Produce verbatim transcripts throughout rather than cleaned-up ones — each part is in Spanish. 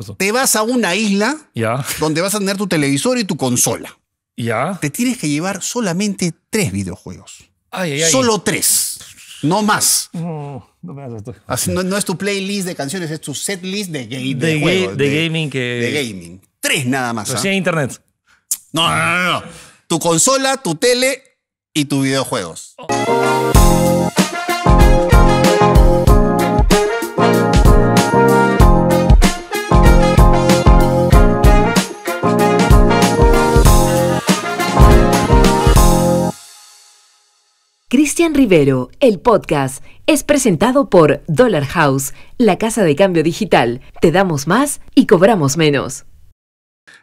Eso. Te vas a una isla yeah. donde vas a tener tu televisor y tu consola. Yeah. Te tienes que llevar solamente tres videojuegos. Ay, ay, ay. Solo tres. No más. No, no me hagas esto. Así, no, no es tu playlist de canciones, es tu set list de, de, de, juegos, de, de gaming. Que... De gaming. Tres nada más. Pero ¿eh? Sin internet. No, no, no, no. Tu consola, tu tele y tus videojuegos. Oh. Cristian Rivero, el podcast, es presentado por Dollar House, la casa de cambio digital. Te damos más y cobramos menos.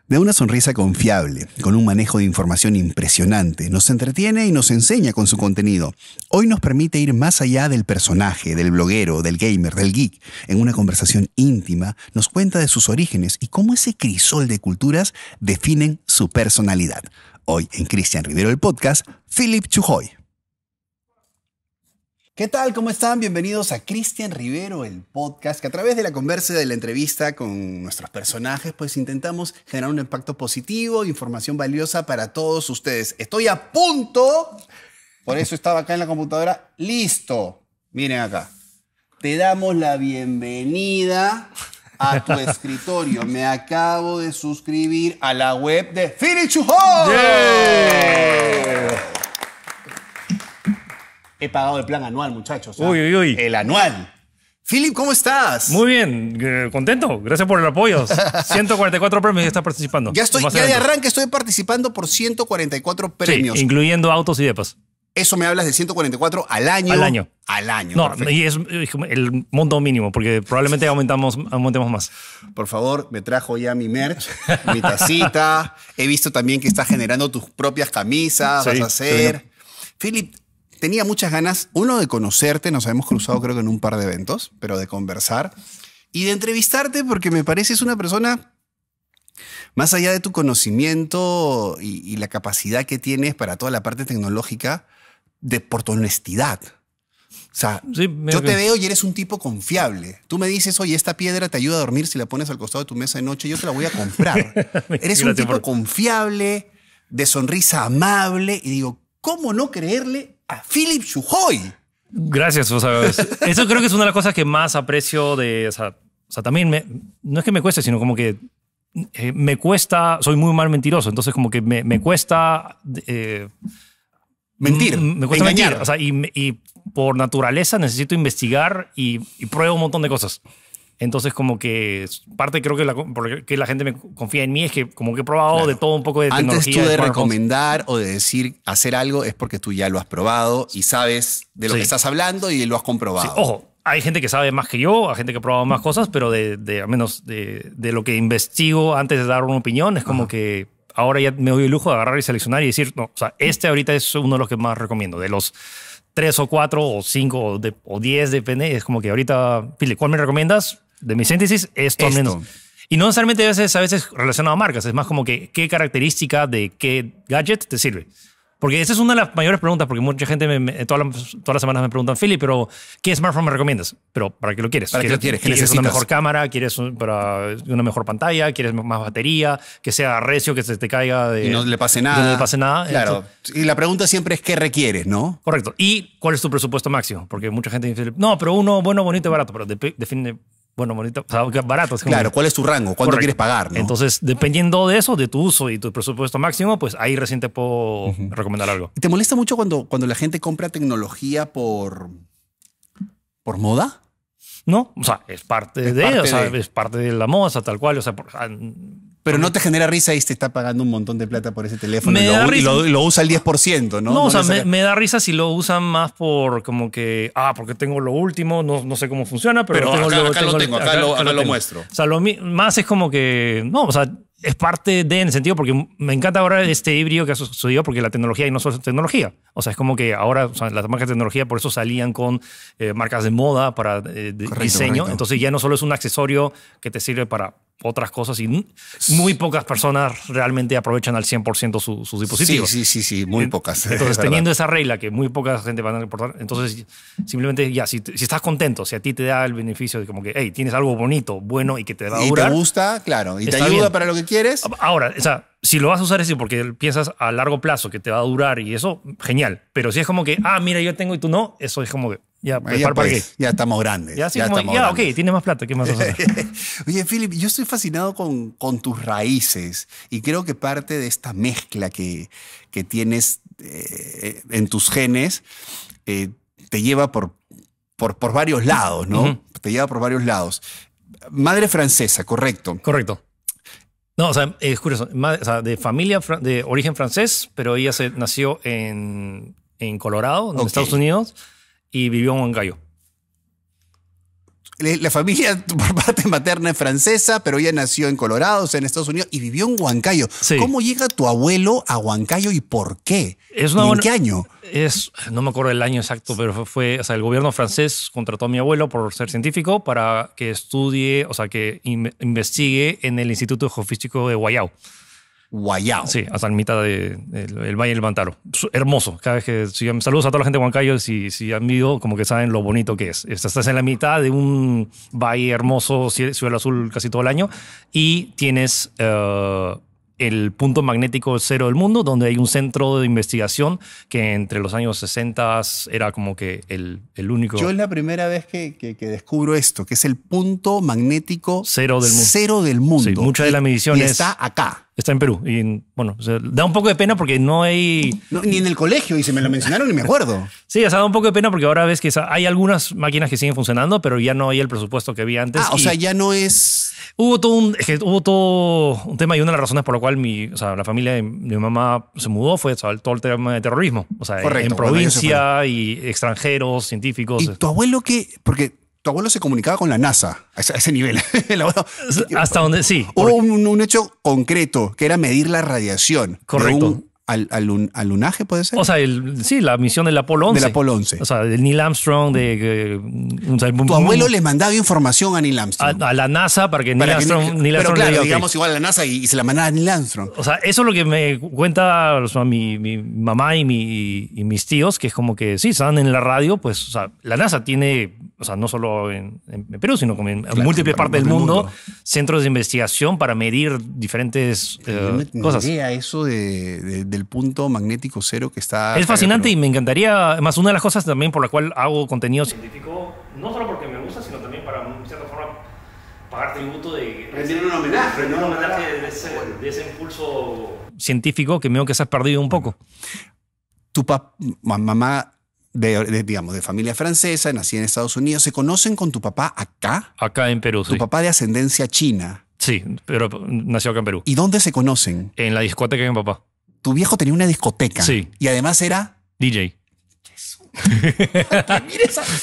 De una sonrisa confiable, con un manejo de información impresionante, nos entretiene y nos enseña con su contenido. Hoy nos permite ir más allá del personaje, del bloguero, del gamer, del geek. En una conversación íntima, nos cuenta de sus orígenes y cómo ese crisol de culturas definen su personalidad. Hoy en Cristian Rivero, el podcast, Philip Chujoy. ¿Qué tal? ¿Cómo están? Bienvenidos a Cristian Rivero, el podcast, que a través de la conversa de la entrevista con nuestros personajes, pues intentamos generar un impacto positivo, información valiosa para todos ustedes. Estoy a punto, por eso estaba acá en la computadora, listo. Miren acá, te damos la bienvenida a tu escritorio. Me acabo de suscribir a la web de Philip Chujoy. Yeah. He pagado el plan anual, muchachos. Uy, uy, uy. El anual. Philip, ¿cómo estás? Muy bien, eh, contento. Gracias por el apoyo. ciento cuarenta y cuatro premios ya estás participando. Ya, estoy, ya de arranque estoy participando por ciento cuarenta y cuatro premios. Sí, incluyendo autos y depas. Eso me hablas de ciento cuarenta y cuatro al año. Al año. Al año. No, perfecto. Y es el monto mínimo, porque probablemente aumentamos, aumentemos más. Por favor, me trajo ya mi merch, mi tacita. He visto también que estás generando tus propias camisas. Sí, vas a hacer. Philip, tenía muchas ganas, uno, de conocerte. Nos habíamos cruzado creo que en un par de eventos, pero de conversar y de entrevistarte porque me pareces una persona, más allá de tu conocimiento y, y la capacidad que tienes para toda la parte tecnológica, de por tu honestidad. O sea, sí, yo te veo y eres un tipo confiable. Tú me dices, oye, esta piedra te ayuda a dormir si la pones al costado de tu mesa de noche, yo te la voy a comprar. Eres un tipo por... confiable, de sonrisa amable y digo, ¿cómo no creerle a Philip Chujoy? Gracias, o sea, eso creo que es una de las cosas que más aprecio de, o sea, o sea también me, no es que me cueste, sino como que eh, me cuesta, soy muy mal mentiroso, entonces como que me, me cuesta eh, mentir, me cuesta engañar. Mentir, o sea, y, y por naturaleza necesito investigar y, y pruebo un montón de cosas. Entonces como que parte creo que la, porque la gente me confía en mí es que como que he probado claro. de todo un poco de tecnología. Antes tú de, de recomendar o de decir hacer algo es porque tú ya lo has probado y sabes de lo sí. que estás hablando y lo has comprobado. Sí. Ojo, hay gente que sabe más que yo, hay gente que ha probado más cosas, pero de, de al menos de, de lo que investigo antes de dar una opinión es como Ajá. que ahora ya me doy el lujo de agarrar y seleccionar y decir, no, o sea, este ahorita es uno de los que más recomiendo, de los tres o cuatro o cinco o, de, o diez, depende. Es como que ahorita, Philip, ¿cuál me recomiendas? De mi síntesis, esto, esto. Menos. Y no necesariamente a veces, a veces relacionado a marcas, es más como que qué característica de qué gadget te sirve. Porque esa es una de las mayores preguntas, porque mucha gente me, me, todas, las, todas las semanas me preguntan, Philip, pero ¿qué smartphone me recomiendas? Pero ¿para qué lo quieres? ¿Para qué lo quieres? ¿Quieres necesitas? Una mejor cámara? ¿Quieres un, para una mejor pantalla? ¿Quieres más batería? Que sea recio, que se te caiga. De, y no le pase nada. No le pase nada. Claro. Entonces, y la pregunta siempre es ¿qué requieres, no? Correcto. ¿Y cuál es tu presupuesto máximo? Porque mucha gente dice, no, pero uno bueno, bonito y barato. Pero define... Bueno, bonito, o sea, barato. Claro, ¿cuál es tu rango? ¿Cuánto Correcto. Quieres pagar? ¿No? Entonces, dependiendo de eso, de tu uso y tu presupuesto máximo, pues ahí recién te puedo uh-huh. recomendar algo. ¿Te molesta mucho cuando, cuando la gente compra tecnología por, por moda? No, o sea, es parte, es de, parte o sea, de... es parte de la moda, o sea, tal cual, o sea... Por, pero no te genera risa y te está pagando un montón de plata por ese teléfono y lo, y lo, lo usa el diez por ciento, ¿no? No, o sea, me, me da risa si lo usan más por como que, ah, porque tengo lo último, no, no sé cómo funciona, pero, pero tengo acá, lo, acá tengo, lo tengo, acá, acá, lo, acá, acá lo, lo muestro. O sea, lo más es como que, no, o sea, es parte de, en el sentido, porque me encanta ahora este híbrido que ha sucedido, porque la tecnología y no solo tecnología. O sea, es como que ahora, o sea, las marcas de tecnología por eso salían con eh, marcas de moda para eh, correcto, diseño. Correcto. Entonces ya no solo es un accesorio que te sirve para otras cosas y muy pocas personas realmente aprovechan al cien por ciento su, sus dispositivos. Sí, sí, sí, sí, muy pocas. Entonces, teniendo esa regla que muy poca gente van a reportar, entonces simplemente ya, si, si estás contento, si a ti te da el beneficio de como que, hey, tienes algo bonito, bueno y que te va a durar. Y te gusta, claro, y te ayuda bien. Para lo que quieres. Ahora, o sea, si lo vas a usar es porque piensas a largo plazo que te va a durar y eso, genial. Pero si es como que, ah, mira, yo tengo y tú no, eso es como que, ya, ya, pues, ya estamos grandes. Ya, sí, ya, como, estamos ya grandes. Ok, tiene más plata, ¿qué más vas a hacer? Oye, Philip, yo estoy fascinado con, con tus raíces y creo que parte de esta mezcla que, que tienes eh, en tus genes eh, te lleva por, por, por varios lados, ¿no? Uh-huh. Te lleva por varios lados. Madre francesa, correcto. Correcto. No, o sea, es curioso. Madre, o sea, de familia de origen francés, pero ella se nació en, en Colorado, en okay. Estados Unidos, y vivió en Huancayo. La familia por parte materna es francesa, pero ella nació en Colorado, o sea, en Estados Unidos, y vivió en Huancayo. Sí. ¿Cómo llega tu abuelo a Huancayo y por qué? Es una ¿En buena, qué año? Es, no me acuerdo el año exacto, pero fue, o sea, el gobierno francés contrató a mi abuelo por ser científico para que estudie, o sea, que in, investigue en el Instituto Geofísico de Guayao. Guayao. Sí, hasta en mitad del de, de, Valle del Mantaro. Hermoso. Cada vez que si, saludos a toda la gente de Huancayo. Si, si han ido, como que saben lo bonito que es. Estás en la mitad de un valle hermoso, cielo azul casi todo el año. Y tienes uh, el punto magnético cero del mundo, donde hay un centro de investigación que entre los años sesenta era como que el, el único. Yo es la primera vez que, que, que descubro esto, que es el punto magnético cero del mundo. Cero del mundo. Sí, muchas de las mediciones. Y está acá. Está en Perú. Y bueno, o sea, da un poco de pena porque no hay... No, ni en el colegio, y se me lo mencionaron y me acuerdo. Sí, o sea, da un poco de pena porque ahora ves que hay algunas máquinas que siguen funcionando, pero ya no hay el presupuesto que había antes. Ah, o sea, ya no es... Hubo todo un, es que hubo todo un tema y una de las razones por la cual mi, o sea, la familia de mi mamá se mudó fue, o sea, todo el tema de terrorismo. O sea, correcto, en provincia y extranjeros, científicos. ¿Y tu abuelo qué? Porque... Tu abuelo se comunicaba con la NASA a ese nivel. Abuelo, hasta donde sí. Hubo un, un hecho concreto que era medir la radiación. Correcto. Un, al, al, al lunaje, ¿puede ser? O sea, el, sí, la misión del Apolo once. Del Apolo once. O sea, del Neil Armstrong. De, eh, o sea, tu abuelo un, les mandaba información a Neil Armstrong. A, a la NASA para que Neil para Armstrong. Que, Neil Armstrong pero claro, diga, digamos okay. Igual a la NASA y, y se la mandaba a Neil Armstrong. O sea, eso es lo que me cuenta o sea, mi, mi mamá y, mi, y mis tíos, que es como que sí, están en la radio, pues, o sea, la NASA tiene. O sea, no solo en, en Perú, sino como en claro, múltiples partes del mundo, mundo, centros de investigación para medir diferentes eh, me cosas. Idea eso de, de, del punto magnético cero que está... Es fascinante y me encantaría... Más una de las cosas también por la cual hago contenido científico, no solo porque me gusta, sino también para, en cierta forma, pagar tributo de... Rendir un homenaje, rendir un homenaje de ese, de ese impulso científico que veo que se ha perdido un poco. Tu papá, mamá... De, de, digamos, de familia francesa, nacida en Estados Unidos. ¿Se conocen con tu papá acá? Acá en Perú, tu sí. papá de ascendencia china. Sí, pero nació acá en Perú. ¿Y dónde se conocen? En la discoteca de mi papá. Tu viejo tenía una discoteca. Sí. Y además era... D J.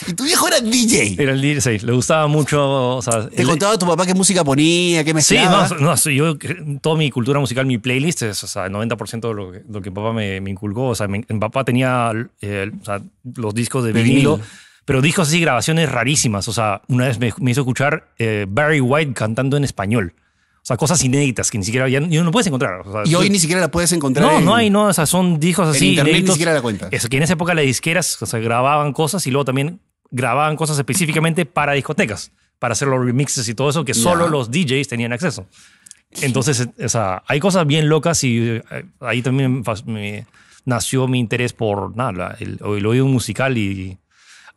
Y tu viejo era D J. Era el D J, sí, le gustaba mucho. O sea, ¿Te el... contaba a tu papá qué música ponía, qué mezclaba? Sí, no, no, yo, toda mi cultura musical, mi playlist, es, o sea, el noventa por ciento de lo que, lo que papá me, me inculcó. O sea, mi, mi papá tenía eh, o sea, los discos de vinilo, vinilo, pero discos así, grabaciones rarísimas. O sea, una vez me, me hizo escuchar eh, Barry White cantando en español. O sea, cosas inéditas que ni siquiera ya no puedes encontrar. O sea, y hoy tú, ni siquiera la puedes encontrar. No, en, no hay, no. O sea, son discos así. En internet inéditos. Ni siquiera la cuentas. Eso, que en esa época las disqueras o sea, grababan cosas y luego también grababan cosas específicamente para discotecas, para hacer los remixes y todo eso que solo no. los D Js tenían acceso. Entonces, o sea, hay cosas bien locas y ahí también me nació mi interés por nada, el, el oído musical y.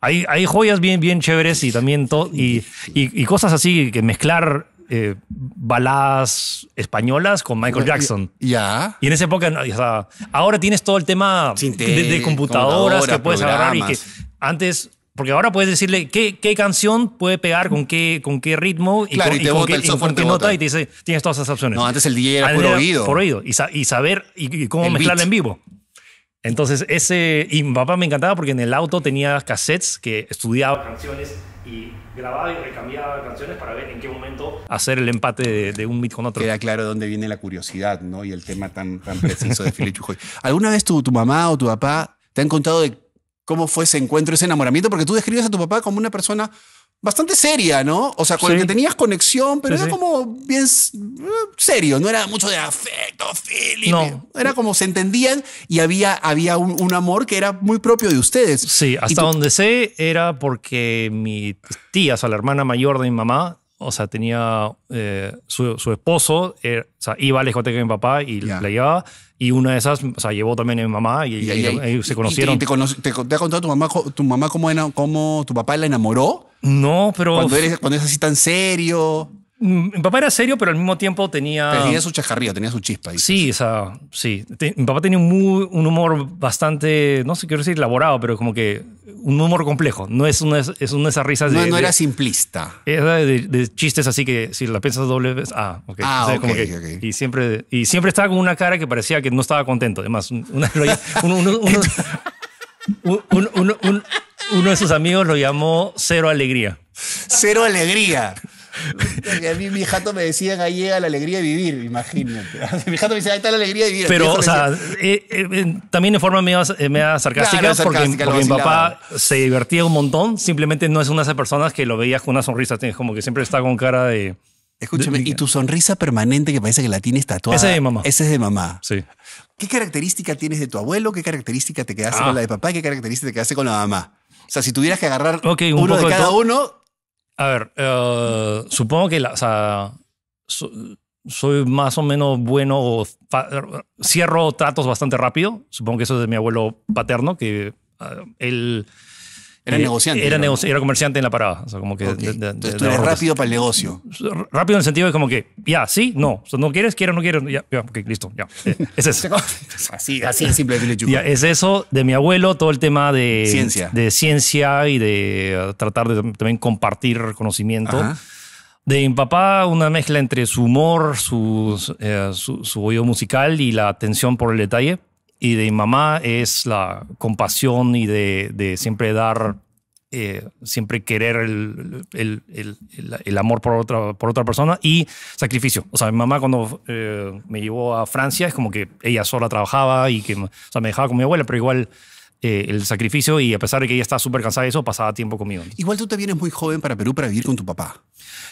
Hay, hay joyas bien, bien chéveres y también todo. Y, y, y cosas así que mezclar. Eh, baladas españolas con Michael Jackson. Ya. Y en esa época, o sea, ahora tienes todo el tema Sinté, de, de computadoras computadora, que puedes programas. Agarrar y que antes, porque ahora puedes decirle qué, qué canción puede pegar con qué, con qué ritmo y, claro, con, y, te y bota, con qué, el software y con qué te nota bota. Y te dice, tienes todas esas opciones. No, antes el D J era por oído. Por oído y, sa y saber y, y cómo el mezclarla beat. En vivo. Entonces, ese. Y mi papá me encantaba porque en el auto tenía cassettes que estudiaba canciones y. Grababa y recambiaba canciones para ver en qué momento hacer el empate de, de un beat con otro. Queda claro de dónde viene la curiosidad, ¿no? Y el tema tan, tan preciso de Philip Chujoy. ¿Alguna vez tu, tu mamá o tu papá te han contado de cómo fue ese encuentro, ese enamoramiento? Porque tú describes a tu papá como una persona bastante seria, ¿no? O sea, con sí. el que tenías conexión, pero sí, era sí. como bien serio. No era mucho de afecto, Philip. No. Era como se entendían y había, había un, un amor que era muy propio de ustedes. Sí, hasta donde sé era porque mi tía, o sea, la hermana mayor de mi mamá, o sea, tenía eh, su, su esposo, eh, o sea, iba a la discoteca de mi papá y yeah. la llevaba. Y una de esas, o sea, llevó también a mi mamá y, yeah, y, yeah. y se conocieron. ¿Y te, te, te, te ha contado tu mamá, tu mamá cómo, era, cómo tu papá la enamoró? No, pero... Cuando eres, cuando eres así tan serio... Mi papá era serio, pero al mismo tiempo tenía... Tenía su chascarrillo, tenía su chispa. Dices. Sí, o sea, sí. Te, mi papá tenía un, muy, un humor bastante, no sé, quiero decir elaborado, pero como que un humor complejo. No es una, es una de esas risas no, de... No era de, simplista. Era de, de chistes así que si la piensas doble vez... Ah, ok. Ah, o sea, okay, que, okay. Y siempre, y siempre estaba con una cara que parecía que no estaba contento. Además, una, uno, uno, uno, uno, uno, uno, uno, uno de sus amigos lo llamó Cero Alegría. Cero Alegría. A mí mi jato me decían ahí llega la alegría de vivir, imagínate. Mi jato me decía ahí está la alegría de vivir. Pero, o sea, eh, eh, también de forma media, media sarcástica, claro, sarcástica, porque, porque mi papá se divertía un montón. Simplemente no es una de esas personas que lo veías con una sonrisa. Tienes como que siempre está con cara de... Escúchame, de, y tu sonrisa permanente que parece que la tienes tatuada. Esa es de mamá. Esa es de mamá. Sí. ¿Qué característica tienes de tu abuelo? ¿Qué característica te quedaste ah. con la de papá? ¿Qué característica te quedaste con la mamá? O sea, si tuvieras que agarrar okay, un uno de cada de uno... A ver, uh, supongo que la, o sea, so, soy más o menos bueno, o fa, cierro tratos bastante rápido. Supongo que eso es de mi abuelo paterno, que uh, él era eh, negociante, era, ¿no? negoci era comerciante en la parada. O sea, como que okay. de, de, Entonces, de, tú eres rápido para el negocio. Rápido en el sentido de como que, ya, yeah, sí, no. O sea, no quieres, quieres, no quieres. Ya, yeah, yeah, okay, listo, ya. Yeah. Es eso. así, así simple. Yeah, es eso de mi abuelo, todo el tema de ciencia, de ciencia y de tratar de también compartir conocimiento. Ajá. De mi papá, una mezcla entre su humor, su, eh, su, su oído musical y la atención por el detalle. Y de mi mamá es la compasión y de, de siempre dar, eh, siempre querer el, el, el, el, el amor por otra, por otra persona y sacrificio. O sea, mi mamá cuando eh, me llevó a Francia es como que ella sola trabajaba y que o sea, me dejaba con mi abuela, pero igual eh, el sacrificio y a pesar de que ella estaba súper cansada de eso, pasaba tiempo conmigo. Igual tú te vienes muy joven para Perú para vivir con tu papá.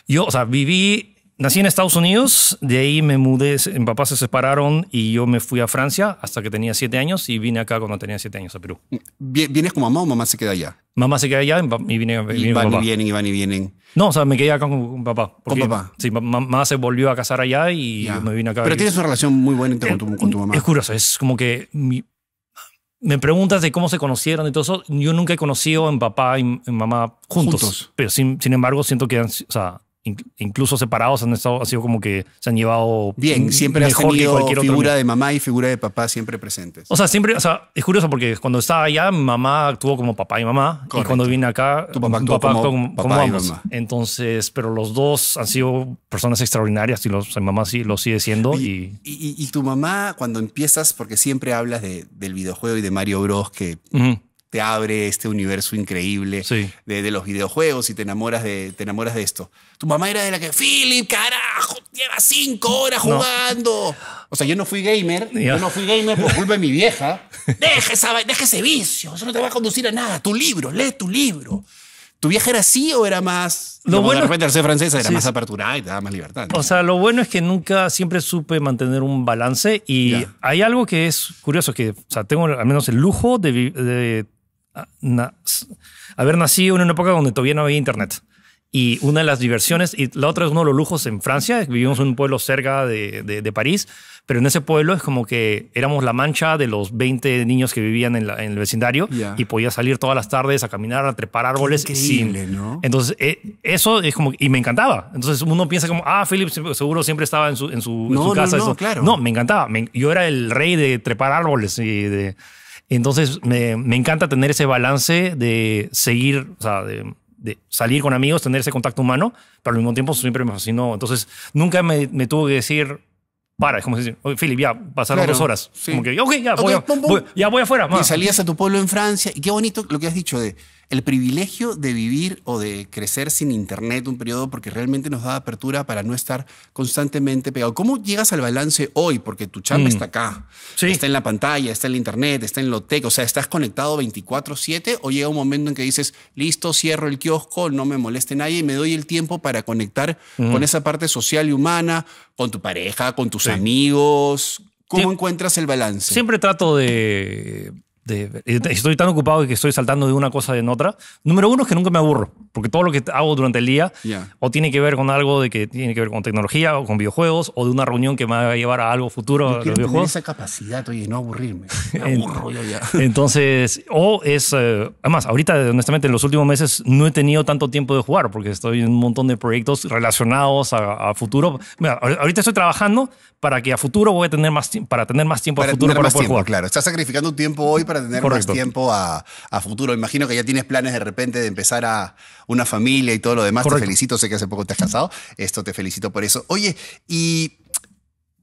Yo, o sea, viví... Nací en Estados Unidos, de ahí me mudé, mi papá se separaron y yo me fui a Francia hasta que tenía siete años y vine acá cuando tenía siete años a Perú. ¿Vienes con mamá o mamá se queda allá? Mamá se queda allá y vine, vine y van con papá. Y vienen, y van y vienen. No, o sea, me quedé acá con, con papá. Porque, ¿con papá? Sí, mamá se volvió a casar allá y ya. me vine acá. Pero y, tienes una relación muy buena con tu, con tu mamá. Es curioso, es como que... Mi, me preguntas de cómo se conocieron y todo eso. Yo nunca he conocido a mi papá y a mamá juntos. juntos. Pero sin, sin embargo, siento que... O sea, incluso separados han estado, ha sido como que se han llevado bien, siempre has tenido figura de mamá y figura de papá siempre presentes. O sea, siempre, o sea, es curioso porque cuando estaba allá, mi mamá actuó como papá y mamá. Correcto. Y cuando vine acá, tu papá actuó, papá como, actuó como, papá como ambos. Mamá. Entonces, pero los dos han sido personas extraordinarias y los, o sea, mi mamá sí lo sigue siendo. Y, y, y, y tu mamá, cuando empiezas, porque siempre hablas de, del videojuego y de Mario Bros, que... Uh-huh. te abre este universo increíble sí. de, de los videojuegos y te enamoras de, te enamoras de esto. Tu mamá era de la que, Philip, carajo, lleva cinco horas jugando. No. O sea, yo no fui gamer, yeah. yo no fui gamer por culpa de mi vieja. Deja, esa, deja ese vicio, eso no te va a conducir a nada. Tu libro, lee tu libro. ¿Tu vieja era así o era más...? Lo bueno, de repente al ser francesa era sí. más aperturada y te daba más libertad. ¿No? O sea, lo bueno es que nunca, siempre supe mantener un balance y yeah. hay algo que es curioso, que o sea, tengo al menos el lujo de... de Na, haber nacido en una época donde todavía no había internet y una de las diversiones y la otra es uno de los lujos en Francia. Vivimos en un pueblo cerca de, de, de París, pero en ese pueblo es como que éramos la mancha de los veinte niños que vivían en, la, en el vecindario yeah. y podía salir todas las tardes a caminar, a trepar árboles. Increíble, sin, ¿no? Entonces eh, eso es como y me encantaba. Entonces uno piensa como ah, Philip seguro siempre estaba en su, en su, no, en su casa. No, no, eso. Claro. No, me encantaba. Me, yo era el rey de trepar árboles y de Entonces me, me encanta tener ese balance de seguir, o sea, de, de salir con amigos, tener ese contacto humano, pero al mismo tiempo siempre me fascinó. Entonces nunca me, me tuvo que decir, para, es como decir, oye, Philip, ya pasaron claro, dos horas. Sí. Como que, ok, ya, okay, voy, pum, pum. voy, ya voy afuera. Ma. Y salías a tu pueblo en Francia, y qué bonito lo que has dicho de el privilegio de vivir o de crecer sin internet un periodo, porque realmente nos da apertura para no estar constantemente pegado. ¿Cómo llegas al balance hoy? Porque tu chamba mm. está acá, sí. está en la pantalla, está en la internet, está en lo tech, o sea, ¿estás conectado veinticuatro siete o llega un momento en que dices, listo, cierro el kiosco, no me moleste nadie y me doy el tiempo para conectar mm. con esa parte social y humana, con tu pareja, con tus sí. amigos? ¿Cómo Sie- encuentras el balance? Siempre trato de... De, estoy tan ocupado que estoy saltando de una cosa en otra. Número uno es que nunca me aburro, porque todo lo que hago durante el día yeah. o tiene que ver con algo de que tiene que ver con tecnología o con videojuegos o de una reunión que me va a llevar a algo futuro. Yo quiero tener esa capacidad, oye, no aburrirme. Me aburro yo ya. Entonces, o es... Eh, además, ahorita, honestamente, en los últimos meses no he tenido tanto tiempo de jugar porque estoy en un montón de proyectos relacionados a, a futuro. Mira, ahorita estoy trabajando para que a futuro voy a tener más tiempo, para tener más tiempo para a futuro para poder jugar. Claro, estás sacrificando tiempo hoy para para tener Correcto. Más tiempo a, a futuro. Imagino que ya tienes planes de repente de empezar a una familia y todo lo demás. Correcto. Te felicito, sé que hace poco te has casado. Esto te felicito por eso. Oye, y,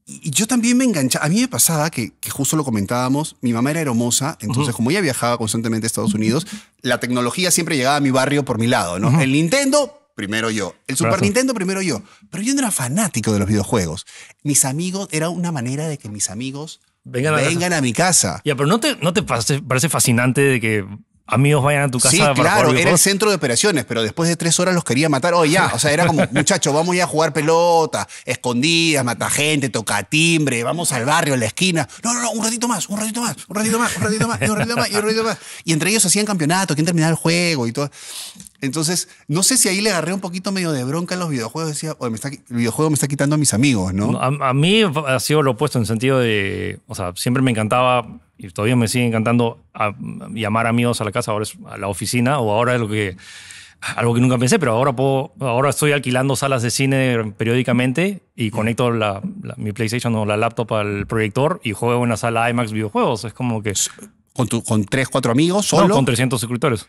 y yo también me enganchaba. A mí me pasaba que, que justo lo comentábamos, mi mamá era hermosa, entonces uh-huh. como ella viajaba constantemente a Estados Unidos, la tecnología siempre llegaba a mi barrio por mi lado, ¿no? Uh-huh. El Nintendo... primero yo. El Super Gracias. Nintendo, primero yo. Pero yo no era fanático de los videojuegos. Mis amigos, era una manera de que mis amigos vengan a, vengan a mi casa. Ya, yeah, pero ¿no te, no te parece, parece fascinante de que amigos vayan a tu casa? Sí, para claro, jugar era el centro de operaciones, pero después de tres horas los quería matar. Oh, ya, o sea, era como, muchachos, vamos ya a jugar pelota, escondidas, mata gente, toca timbre, vamos al barrio, a la esquina. No, no, no, un ratito más, un ratito más, un ratito más, un ratito más, y un ratito más, y un ratito más. Y entre ellos hacían campeonato, quién terminaba el juego y todo. Entonces, no sé si ahí le agarré un poquito medio de bronca a los videojuegos. Decía, oye, me está, el videojuego me está quitando a mis amigos, ¿no? A, a mí ha sido lo opuesto en el sentido de, o sea, siempre me encantaba y todavía me sigue encantando a, llamar amigos a la casa, ahora es a la oficina o ahora es lo que, algo que nunca pensé, pero ahora, puedo, ahora estoy alquilando salas de cine periódicamente y conecto la, la, mi PlayStation o la laptop al proyector y juego en una sala IMAX videojuegos. Es como que... ¿Con, tu, con tres, cuatro amigos solo? No, con trescientos suscriptores.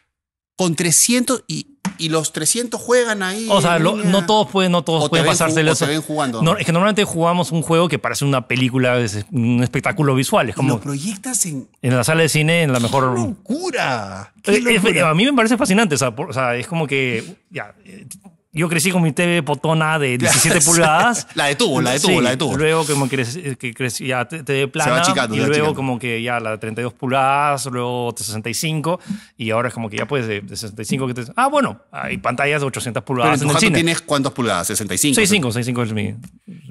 Con trescientos y, y los trescientos juegan ahí. O sea, lo, no todos pueden, no todos pueden pasárselo. O te ven jugando. No, es que normalmente jugamos un juego que parece una película, es un espectáculo visual. Es como, lo proyectas en... En la sala de cine, en la ¡Qué mejor... Locura! ¡Qué locura! Es, a mí me parece fascinante. O sea, por, o sea es como que... Ya, yo crecí con mi T V potona de diecisiete pulgadas. La de tubo, la de tubo, sí, la de tubo. Luego como que, que crecí ya T V plana. Se va achicando, y luego achicando. Como que ya la de treinta y dos pulgadas, luego sesenta y cinco. Y ahora es como que ya pues de sesenta y cinco. Que te, ah, bueno, hay pantallas de ochocientas pulgadas. Pero en, en el cine. ¿Tienes cuántas pulgadas? ¿sesenta y cinco? sesenta y cinco, sesenta y cinco es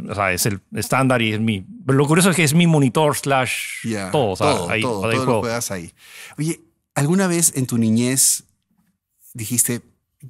mi... O sea, es el estándar y es mi... Pero lo curioso es que es mi monitor slash yeah, todo. O sea, todo, ahí, todo, todo lo juegas ahí. Oye, ¿alguna vez en tu niñez dijiste...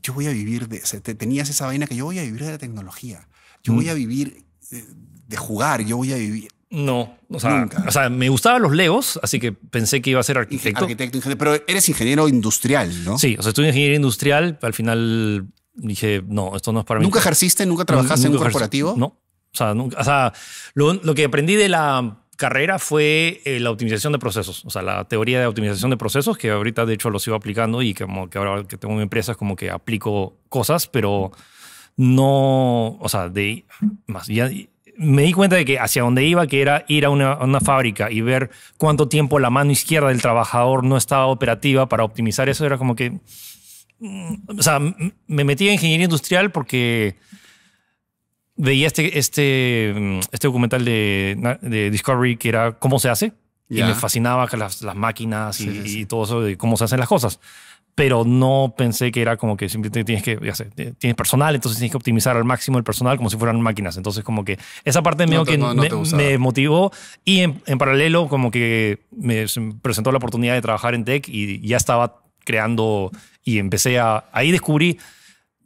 yo voy a vivir de... Tenías esa vaina que yo voy a vivir de la tecnología. Yo voy a vivir de, de jugar. Yo voy a vivir... No. O sea, nunca. O sea, me gustaban los Legos, así que pensé que iba a ser arquitecto. Arquitecto, ingeniero. Pero eres ingeniero industrial, ¿no? Sí, o sea, estudié ingeniería industrial. Al final dije, no, esto no es para mí. ¿Nunca ejerciste? ¿Nunca trabajaste en un corporativo? No. O sea, nunca, o sea lo, lo que aprendí de la... carrera fue eh, la optimización de procesos, o sea, la teoría de optimización de procesos, que ahorita de hecho lo sigo aplicando y como que ahora que tengo mi empresa es como que aplico cosas, pero no, o sea, de más, ya me di cuenta de que hacia donde iba, que era ir a una, a una fábrica y ver cuánto tiempo la mano izquierda del trabajador no estaba operativa para optimizar eso, era como que, o sea, me metí en ingeniería industrial porque... Veía este, este, este documental de, de Discovery que era cómo se hace. Yeah. Y me fascinaba las, las máquinas y, sí, sí. y todo eso de cómo se hacen las cosas. Pero no pensé que era como que simplemente tienes que, ya sé, tienes personal, entonces tienes que optimizar al máximo el personal como si fueran máquinas. Entonces como que esa parte no, que no, no me, me motivó y en, en paralelo como que me presentó la oportunidad de trabajar en Tech y ya estaba creando y empecé a... Ahí descubrí...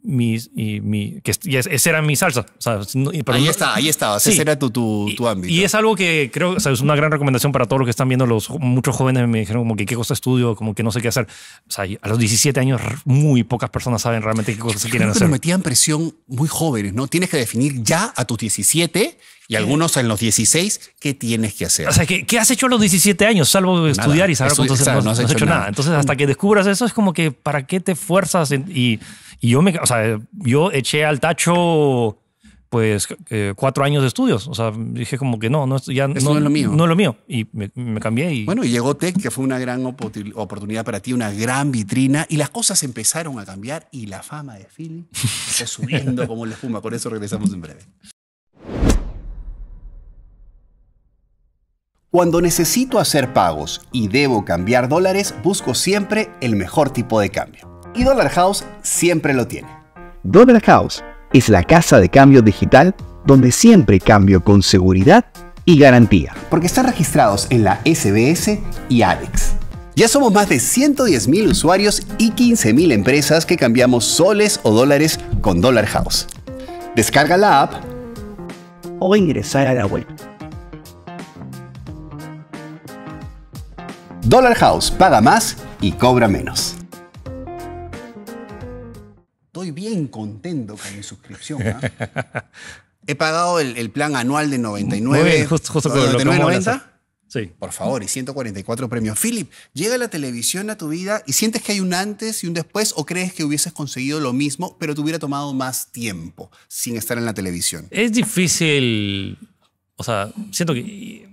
Mi, y, mi, que esa era mi salsa. O sea, ahí no, está, ahí está. O sea, sí. Ese era tu, tu, tu ámbito. Y es algo que creo, o sea, es una gran recomendación para todos los que están viendo. Los, muchos jóvenes me dijeron como que qué cosa estudio, como que no sé qué hacer. O sea, a los diecisiete años muy pocas personas saben realmente qué cosas se quieren hacer. Pero metían presión muy jóvenes, ¿no? Tienes que definir ya a tus diecisiete y algunos en los dieciséis, ¿qué tienes que hacer? O sea, ¿qué, qué has hecho a los diecisiete años? Salvo nada, estudiar y saber cuánto hacer. No, no has hecho, hecho nada. nada. Entonces, hasta que descubras eso, es como que ¿para qué te fuerzas? En, y, y yo me... O sea, yo eché al tacho pues eh, cuatro años de estudios. O sea, dije como que no, no, ya, Eso no, no es lo mío. No es lo mío. Y me, me cambié. Y... Bueno, y llegó Tech, que fue una gran op- oportunidad para ti, una gran vitrina. Y las cosas empezaron a cambiar y la fama de Philip está subiendo como la espuma. Por eso regresamos en breve. Cuando necesito hacer pagos y debo cambiar dólares, busco siempre el mejor tipo de cambio. Y Dollar House siempre lo tiene. Dollar House es la casa de cambio digital donde siempre cambio con seguridad y garantía. Porque están registrados en la S B S y A D E X. Ya somos más de ciento diez mil usuarios y quince mil empresas que cambiamos soles o dólares con Dollar House. Descarga la app o ingresar a la web. Dollar House paga más y cobra menos. Estoy bien contento con mi suscripción, ¿eh? He pagado el, el plan anual de noventa y nueve. Justo, justo noventa y nueve noventa. Sí. Por favor, y ciento cuarenta y cuatro premios. Philip, ¿llega la televisión a tu vida y sientes que hay un antes y un después, o crees que hubieses conseguido lo mismo pero te hubiera tomado más tiempo sin estar en la televisión? Es difícil. O sea, siento que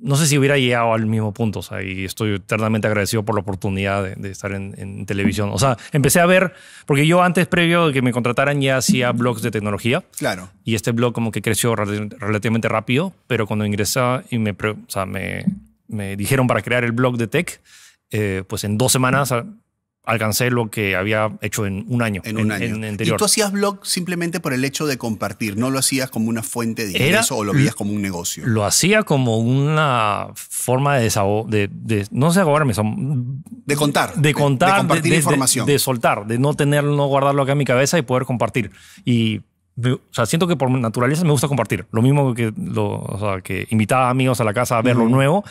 no sé si hubiera llegado al mismo punto. O sea, y estoy eternamente agradecido por la oportunidad de, de estar en, en televisión. O sea, empecé a ver, porque yo antes, previo de que me contrataran, ya hacía blogs de tecnología. Claro. Y este blog como que creció rel- relativamente rápido, pero cuando ingresé y me, o sea, me, me dijeron para crear el blog de Tech, eh, pues en dos semanas alcancé lo que había hecho en un año. En un en, año. En, en anterior. ¿Y tú hacías blog simplemente por el hecho de compartir? ¿No lo hacías como una fuente de ingreso Era, o lo veías como un negocio? Lo hacía como una forma de desahogo, de, de, no sé ahogarme. De contar. De contar. De, de compartir de, de, información. De, de soltar, de no tenerlo, no guardarlo acá en mi cabeza y poder compartir. Y o sea, siento que por naturaleza me gusta compartir. Lo mismo que, lo, o sea, que invitaba amigos a la casa a ver uh-huh. lo nuevo.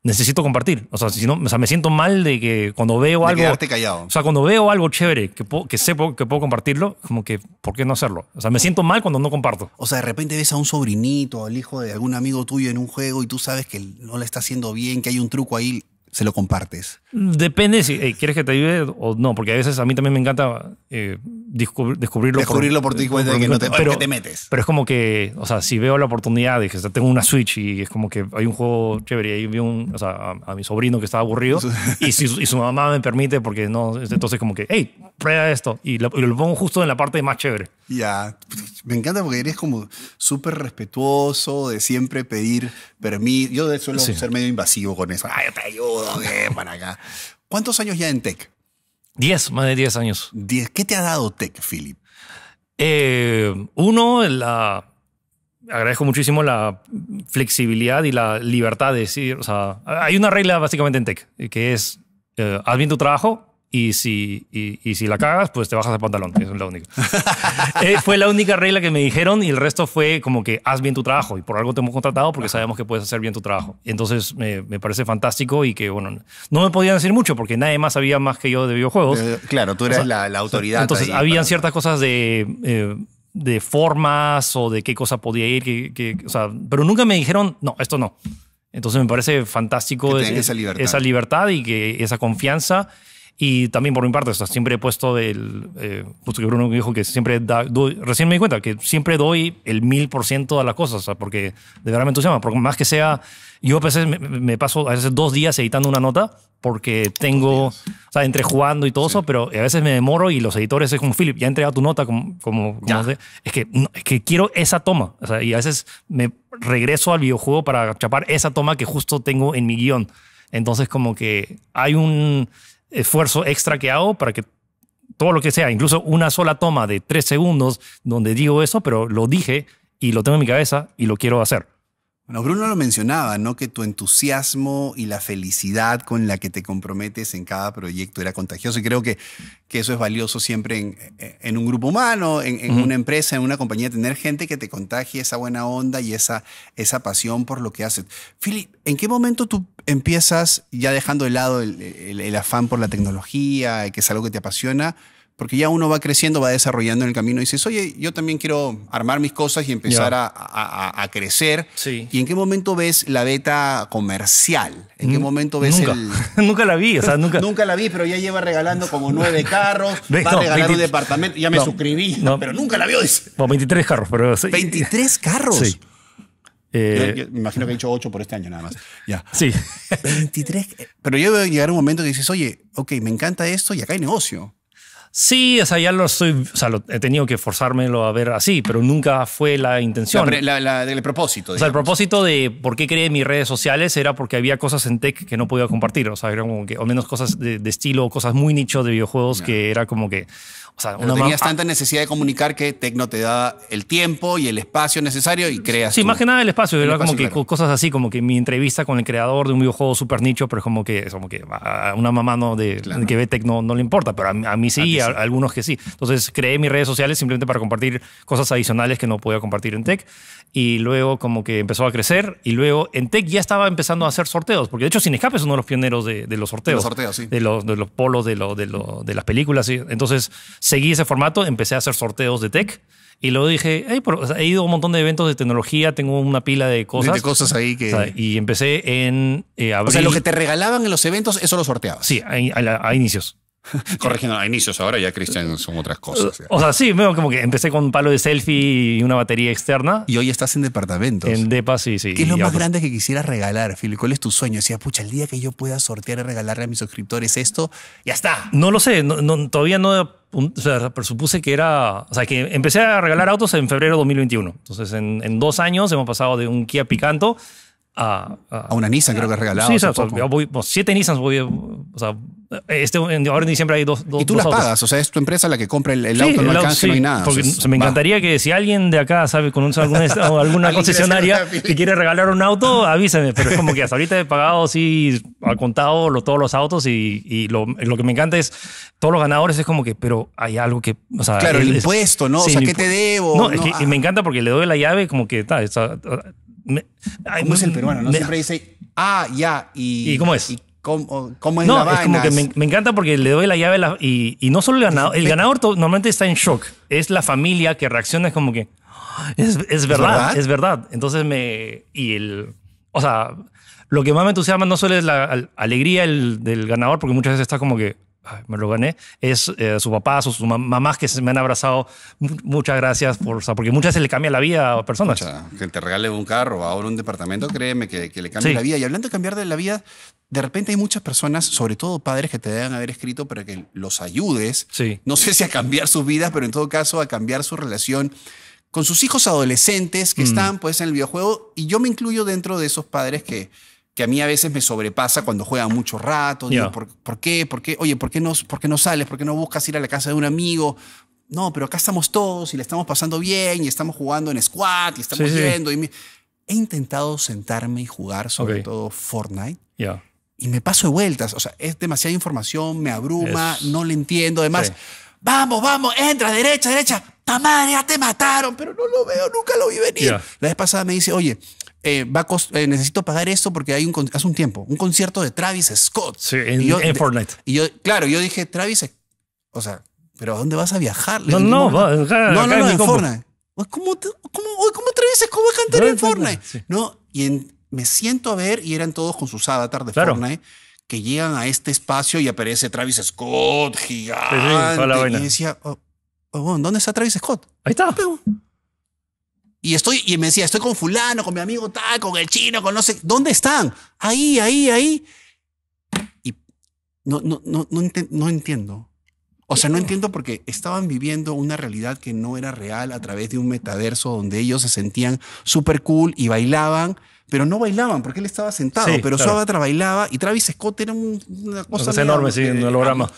Necesito compartir. O sea, si no, o sea, me siento mal de que cuando veo de algo... quedarte callado. O sea, cuando veo algo chévere que, puedo, que sepo que puedo compartirlo, como que, ¿por qué no hacerlo? O sea, me siento mal cuando no comparto. O sea, de repente ves a un sobrinito, al hijo de algún amigo tuyo en un juego y tú sabes que no le está haciendo bien, que hay un truco ahí, se lo compartes. Depende si hey, quieres que te ayude o no, porque a veces a mí también me encanta eh, descubrir, descubrirlo. Descubrirlo por, por ti, cuenta de que no te, pero, que te metes. Pero es como que, o sea, si veo la oportunidad de que tengo una Switch y es como que hay un juego chévere, ahí vi un, o sea, a, a mi sobrino que estaba aburrido y, si, y su mamá me permite, porque no, entonces como que, hey, prueba esto y lo, y lo pongo justo en la parte más chévere. Ya, me encanta porque eres como súper respetuoso de siempre pedir permiso. Yo suelo sí. ser medio invasivo con eso. Ay, yo te ayudo, ¿qué? Para acá. ¿Cuántos años ya en Tech? Diez, más de diez años. Diez. ¿Qué te ha dado Tech, Philip? Eh, uno, la... agradezco muchísimo la flexibilidad y la libertad de decir, o sea, hay una regla básicamente en Tech, que es, eh, haz bien tu trabajo. Y si, y, y si la cagas, pues te bajas el pantalón. Eso es la única. eh, fue la única regla que me dijeron, y el resto fue como que haz bien tu trabajo. Y por algo te hemos contratado, porque sabemos que puedes hacer bien tu trabajo. Entonces eh, me parece fantástico, y que, bueno, no me podían decir mucho porque nadie más sabía más que yo de videojuegos. Eh, claro, tú eres o sea, la, la autoridad. Entonces, ahí, habían para... ciertas cosas de... Eh, de formas o de qué cosa podía ir. Que, que, o sea, pero nunca me dijeron, no, esto no. Entonces me parece fantástico es, esa, libertad. esa libertad y que esa confianza. Y también por mi parte, o sea, siempre he puesto el... Eh, justo que Bruno dijo que siempre da, doy... Recién me di cuenta que siempre doy el mil por ciento a las cosas, o sea, porque de verdad me entusiasma. Por más que sea... Yo a veces me, me paso a veces dos días editando una nota porque tengo... O sea, entre jugando y todo sí. eso, pero a veces me demoro y los editores es como, Philip, ya he entregado tu nota, como... como, como de, es, que, no, es que quiero esa toma. O sea, y a veces me regreso al videojuego para chapar esa toma que justo tengo en mi guión. Entonces como que hay un... esfuerzo extra que hago para que todo lo que sea, incluso una sola toma de tres segundos donde digo eso, pero lo dije y lo tengo en mi cabeza y lo quiero hacer. Bueno, Bruno lo mencionaba, ¿no? Que tu entusiasmo y la felicidad con la que te comprometes en cada proyecto era contagioso, y creo que, que eso es valioso siempre en, en un grupo humano, en, en uh-huh. una empresa, en una compañía, tener gente que te contagie esa buena onda y esa, esa pasión por lo que haces. Philip, ¿en qué momento tú empiezas, ya dejando de lado el, el, el afán por la tecnología, que es algo que te apasiona, Porque ya uno va creciendo, va desarrollando en el camino y dices, oye, yo también quiero armar mis cosas y empezar yeah. a, a, a crecer. Sí. ¿Y en qué momento ves la beta comercial? ¿En qué momento ves nunca. el...? Nunca la vi, o sea, nunca... nunca la vi, pero ya lleva regalando como nueve carros, no, va a regalar veinte... un departamento, ya me no, suscribí, no. pero nunca la vi. No, veintitrés carros, pero... Sí. ¿veintitrés carros? Sí. Eh, yo, yo me imagino que he hecho ocho por este año nada más. Ya. Sí. veintitrés. Pero yo voy a llegar a un momento que dices, oye, ok, me encanta esto y acá hay negocio. Sí, o sea, ya lo estoy, o sea, lo, he tenido que forzármelo a ver así, pero nunca fue la intención. La, la, la, el propósito. Digamos. O sea, el propósito de por qué creé mis redes sociales era porque había cosas en tech que no podía compartir, o sea, eran como que, o menos cosas de, de estilo, cosas muy nicho de videojuegos no. que era como que... O sea, no tenías tanta necesidad de comunicar que Tech no te da el tiempo y el espacio necesario y creas. Sí, tú. más que nada el espacio. El era espacio como que claro. cosas así, como que mi entrevista con el creador de un videojuego súper nicho, pero es como que, es como que a una mamá no de, claro. que ve Tech no, no le importa, pero a, a mí sí, a, sí. a, a algunos que sí. Entonces creé mis redes sociales simplemente para compartir cosas adicionales que no podía compartir en Tech. Y luego como que empezó a crecer y luego en Tech ya estaba empezando a hacer sorteos, porque de hecho Sin Escape es uno de los pioneros de, de los sorteos, de los, sorteos sí. de, los, de los polos de, lo, de, lo, de las películas, ¿sí? Entonces seguí ese formato, empecé a hacer sorteos de Tech y luego dije, hey, pero, o sea, he ido a un montón de eventos de tecnología, tengo una pila de cosas de cosas ahí que, o sea, y empecé en eh, abril. O sea, lo que te regalaban en los eventos, eso lo sorteabas. Sí, a, a, a inicios. Corrigiendo a inicios, ahora ya Cristian son otras cosas. O sea, sí, veo como que empecé con un palo de selfie y una batería externa. Y hoy estás en departamentos. En depa, sí, sí. ¿Qué es lo más grande que quisieras regalar, Philip? ¿Cuál es tu sueño? Decía, pucha, el día que yo pueda sortear y regalarle a mis suscriptores esto, ya está. No lo sé, no, no, todavía no... O sea, presupuse que era... O sea, que empecé a regalar autos en febrero de dos mil veintiuno. Entonces, en, en dos años hemos pasado de un Kia Picanto a... A, a una Nissan, a, creo que has regalado. Sí, o sea, voy, pues, siete Nissans voy... O sea... Este, ahora en diciembre hay dos, dos y tú dos las autos. Pagas, o sea, es tu empresa la que compra el, el sí, auto, no el alcance, sí, no hay nada. Porque, o sea, me encantaría va. que si alguien de acá sabe con un, alguna, alguna concesionaria que quiere regalar un auto, avísame. Pero es como que hasta ahorita he pagado, sí, ha contado lo, todos los autos y, y lo, lo que me encanta es todos los ganadores es como que, pero hay algo que... O sea, claro, el, el impuesto, ¿no? Sí, o sea, ¿qué te debo? No, no es que ah. me encanta porque le doy la llave como que... Ta, ta, ta, me, ay, ¿Cómo me, es el peruano? ¿No? Me, Siempre dice, ah, ya, y... ¿Y cómo es? Y, ¿Cómo, cómo es no, la vaina? Es como que me, me encanta porque le doy la llave la, y, y no solo el ganador. El ganador normalmente está en shock. Es la familia que reacciona, es como que... Es, es, ¿Es verdad, verdad, es verdad. Entonces me... Y el... O sea, lo que más me entusiasma no solo es la alegría el, del ganador, porque muchas veces está como que... Ay, me lo gané. Es eh, su papá, sus mamás que se me han abrazado. M muchas gracias por, o sea, porque muchas veces le cambia la vida a personas. O sea, que te regale un carro, ahora un departamento, créeme que, que le cambia sí. la vida. Y hablando de cambiar de la vida, de repente hay muchas personas, sobre todo padres, que te deben haber escrito para que los ayudes. Sí. No sé si a cambiar sus vidas, pero en todo caso a cambiar su relación con sus hijos adolescentes que mm. están pues en el videojuego. Y yo me incluyo dentro de esos padres que que a mí a veces me sobrepasa cuando juegan mucho rato. Digo, yeah. ¿por, ¿por qué? ¿Por qué? Oye, ¿por qué, no, ¿por qué no sales? ¿Por qué no buscas ir a la casa de un amigo? No, pero acá estamos todos y le estamos pasando bien y estamos jugando en squad y estamos sí, viendo. Sí. Y me... He intentado sentarme y jugar, sobre okay. todo Fortnite. Yeah. Y me paso de vueltas. O sea, es demasiada información, me abruma, es... no le entiendo. Además, sí. vamos, vamos, entra, derecha, derecha. ¡Tamar, ya te mataron! Pero no lo veo, nunca lo vi venir. Yeah. La vez pasada me dice, oye... Eh, va a cost eh, necesito pagar esto porque hay un hace un tiempo un concierto de Travis Scott sí, en, y yo, en Fortnite y yo claro yo dije Travis, o sea, pero ¿a dónde vas a viajar? No no no no, acá, no, acá no, no en Fortnite ¿Cómo, te, cómo, cómo Travis Scott va a cantar no, en Fortnite sí. no y en, me siento a ver y eran todos con sus avatars de claro. Fortnite que llegan a este espacio y aparece Travis Scott gigante sí, sí, y decía oh, oh, ¿dónde está Travis Scott? Ahí está. Y, estoy, y me decía, estoy con fulano, con mi amigo tal, con el chino, con no sé... ¿Dónde están? Ahí, ahí, ahí. Y no, no, no, no, enti no entiendo. O sea, no entiendo porque estaban viviendo una realidad que no era real a través de un metaverso donde ellos se sentían súper cool y bailaban, pero no bailaban porque él estaba sentado, sí, pero claro. su avatar bailaba y Travis Scott era un, una cosa... Es enorme, sí, en el holograma.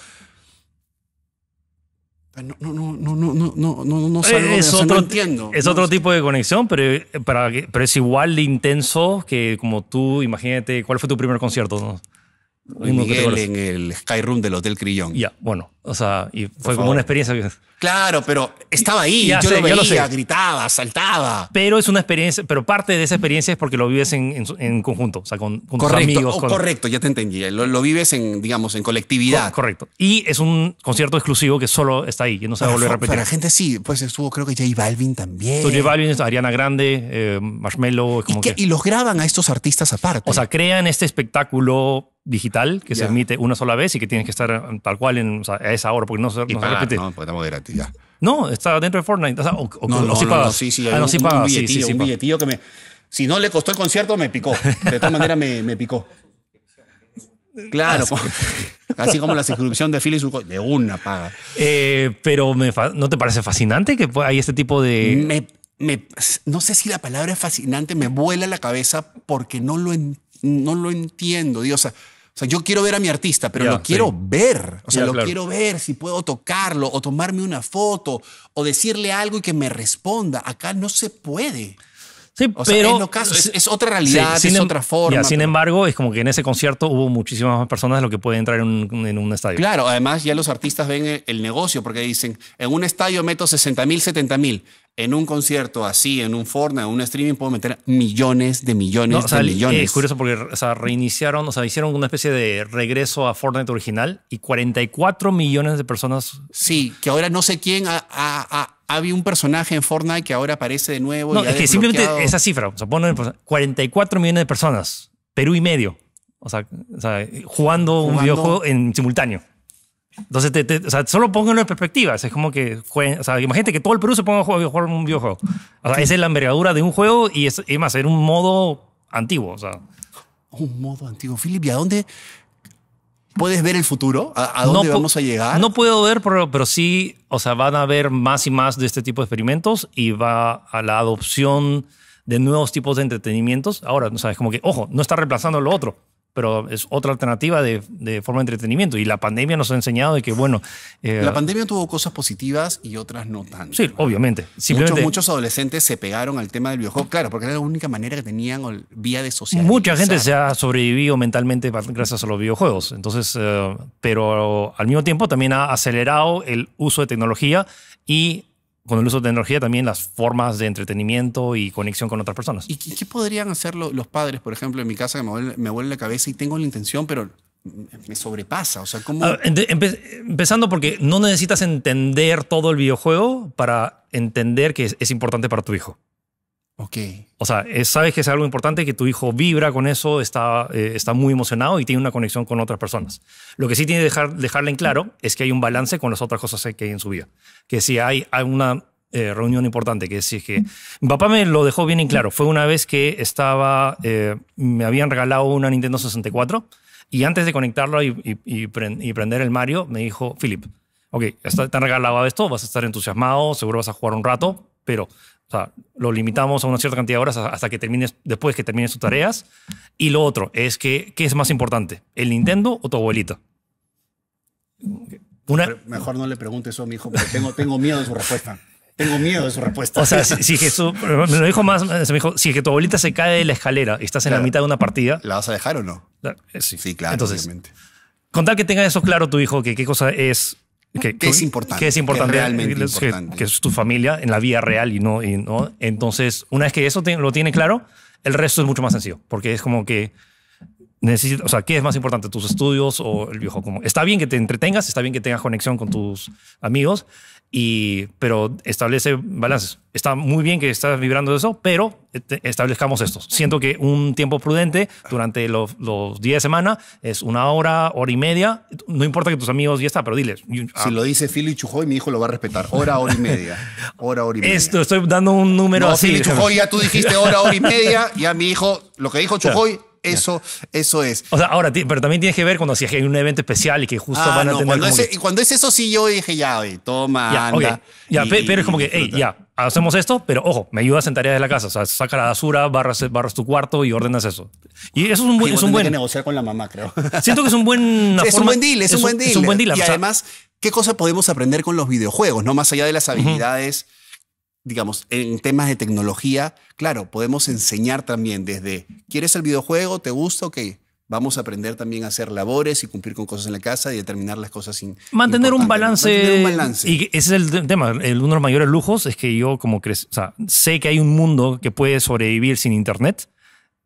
No, no, no, no, no, no, no, no, no, salgo, es o sea, otro, no entiendo. Es no, otro no. tipo de conexión, pero, para, pero es igual de intenso que como tú, imagínate, ¿cuál fue tu primer concierto? ¿No? Y Miguel en el Skyroom del Hotel Crillón. Ya, yeah, bueno, o sea, y fue Por como favor. una experiencia que... Claro, pero estaba ahí, ya yo sé, lo veía, yo lo sé. gritaba, saltaba. Pero es una experiencia, pero parte de esa experiencia es porque lo vives en, en, en conjunto, o sea, con, con correcto, tus amigos. Oh, con... Correcto, ya te entendí, lo, lo vives en, digamos, en colectividad. Co correcto, y es un concierto exclusivo que solo está ahí, que no se va a volver a repetir. Para gente sí, pues estuvo creo que Jay Balvin también. Jay Balvin, Ariana Grande, eh, Marshmello. Como ¿Y, que, que... y los graban a estos artistas aparte. O sea, crean este espectáculo... digital que yeah. se emite una sola vez y que tienes que estar tal cual en, o sea, a esa hora porque no, no pagar, se repite. No, porque estamos gratis ya. No, está dentro de Fortnite. O sea, o, o, no, no, no, sí no, no, sí, sí. Ah, no, sí, un, un billetillo, sí, sí, un billetillo que me... Si no le costó el concierto, me picó. De todas maneras, me, me picó. Claro. Así, así como la suscripción de Philip Chujoy, de una paga. Eh, pero, me fa... ¿no te parece fascinante que hay este tipo de...? Me, me, no sé si la palabra es fascinante, me vuela la cabeza porque no lo entiendo. No lo entiendo, Dios. O sea, o sea, yo quiero ver a mi artista, pero yeah, lo quiero sí. ver. O sea, yeah, lo claro. quiero ver si puedo tocarlo o tomarme una foto o decirle algo y que me responda. Acá no se puede. Sí, o sea, pero en lo caso, es, es otra realidad, sí, es em, otra forma. Yeah, sin embargo, es como que en ese concierto hubo muchísimas más personas de lo que puede entrar en un, en un estadio. Claro, además ya los artistas ven el, el negocio porque dicen, en un estadio meto sesenta mil, setenta mil. En un concierto así, en un Fortnite, en un streaming, puedo meter millones de millones no, o sea, de millones. Es curioso porque o sea, reiniciaron, o sea, hicieron una especie de regreso a Fortnite original y cuarenta y cuatro millones de personas. Sí, que ahora no sé quién ha... ha, ha había un personaje en Fortnite que ahora aparece de nuevo. No, y es que simplemente esa cifra, o sea, ponen cuarenta y cuatro millones de personas, Perú y medio, o sea, o sea jugando, jugando un videojuego en simultáneo. Entonces, te, te, o sea, solo pónganlo en perspectiva. O sea, es como que jueguen, o sea, imagínate que todo el Perú se ponga a jugar, a jugar un videojuego. O sea, sí. Esa es la envergadura de un juego y es, es más, era un modo antiguo. O sea. Un modo antiguo. Philip, ¿y a dónde puedes ver el futuro? ¿A, a dónde no vamos a llegar? No puedo ver, pero, pero sí, o sea, van a haber más y más de este tipo de experimentos y va a la adopción de nuevos tipos de entretenimientos. Ahora, o sea, es como que, ojo, no está reemplazando lo otro, pero es otra alternativa de, de forma de entretenimiento. Y la pandemia nos ha enseñado de que, bueno... Eh, la pandemia tuvo cosas positivas y otras no tanto. Sí, obviamente. Muchos, muchos adolescentes se pegaron al tema del videojuego, claro, porque era la única manera que tenían o vía de socializar. Mucha gente se ha sobrevivido mentalmente gracias a los videojuegos. Entonces, eh, pero al mismo tiempo también ha acelerado el uso de tecnología y... con el uso de tecnología también las formas de entretenimiento y conexión con otras personas. ¿Y qué podrían hacer los padres, por ejemplo, en mi casa que me vuelve, me vuelve la cabeza y tengo la intención, pero me sobrepasa? O sea, ¿cómo? Empe- empezando porque no necesitas entender todo el videojuego para entender que es, es importante para tu hijo. Ok. O sea, es, sabes que es algo importante, que tu hijo vibra con eso, está, eh, está muy emocionado y tiene una conexión con otras personas. Lo que sí tiene que dejar, dejarle en claro es que hay un balance con las otras cosas que hay en su vida. Que si hay, hay una eh, reunión importante, que si es que... Mi papá me lo dejó bien en claro. Fue una vez que estaba... Eh, me habían regalado una Nintendo sesenta y cuatro y antes de conectarlo y, y, y, prend, y prender el Mario, me dijo, Philip, ok, está, te han regalado esto, vas a estar entusiasmado, seguro vas a jugar un rato, pero... O sea, lo limitamos a una cierta cantidad de horas hasta que termines, después que termines tus tareas. Y lo otro es que, ¿qué es más importante? ¿El Nintendo o tu abuelita? Una... Mejor no le pregunte eso a mi hijo, porque tengo, tengo miedo de su respuesta. Tengo miedo de su respuesta. O sea, si, si que su, me lo dijo más, me dijo, si que tu abuelita se cae de la escalera y estás en claro. la mitad de una partida. ¿La vas a dejar o no? Sí, sí claro. Entonces, obviamente. Con tal que tenga eso claro tu hijo, que qué cosa es... Que, que es importante. Que es importante. Que es realmente que, importante. Que es tu familia en la vida real y no, y no. Entonces, una vez que eso te, lo tiene claro, el resto es mucho más sencillo. Porque es como que necesitas, o sea, ¿qué es más importante? ¿Tus estudios o el viejo? Como, está bien que te entretengas, está bien que tengas conexión con tus amigos, y, pero establece balances. Está muy bien que estás vibrando de eso, pero establezcamos esto. Siento que un tiempo prudente durante los, los días de semana es una hora, hora y media. No importa que tus amigos ya están, pero diles. Ah. Si lo dice Philip Chujoy, mi hijo lo va a respetar. Hora, hora y media. Hora, hora y media. Esto, estoy dando un número no, así. Philip Chujoy, ya tú dijiste hora, hora y media. Ya mi hijo, lo que dijo Chujoy, eso, eso es. O sea, ahora, pero también tienes que ver cuando si hay un evento especial y que justo ah, van a no, tener. Y cuando, cuando es eso, sí, yo dije, ya, oye, toma, ya, anda. Okay. Ya, y, pero es como que, hey, ya. Hacemos esto, pero ojo, me ayudas en tareas de la casa. O sea, saca la basura, barras, barras tu cuarto y ordenas eso. Y eso es un buen... Sí, es un buen que negociar con la mamá, creo. Siento que es un buen... Es forma, un buen deal, es, es un buen deal. Es un buen deal. Y además, ¿qué cosas podemos aprender con los videojuegos? No más allá de las habilidades, uh-huh. digamos, en temas de tecnología. Claro, podemos enseñar también desde, ¿quieres el videojuego? ¿Te gusta? Ok. Vamos a aprender también a hacer labores y cumplir con cosas en la casa y determinar las cosas sin... Mantener un balance. Mantener un balance. Y ese es el tema. Uno de los mayores lujos es que yo como cre- o sea, sé que hay un mundo que puede sobrevivir sin internet.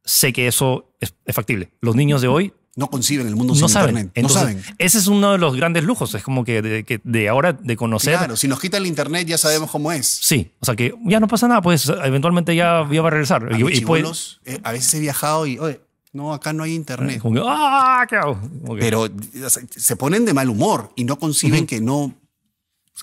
Sé que eso es, es factible. Los niños de hoy... No conciben el mundo no sin saben. Internet. Entonces, no saben. Ese es uno de los grandes lujos. Es como que de, que de ahora de conocer... Claro, si nos quita el internet ya sabemos cómo es. Sí, o sea que ya no pasa nada. Pues eventualmente ya, ya va a regresar. A, y, y chibolos, pues, eh, a veces he viajado y... Oye, no, acá no hay internet. Como que, ¡ah, qué hago! Okay. Pero se ponen de mal humor y no conciben uh-huh. que, no,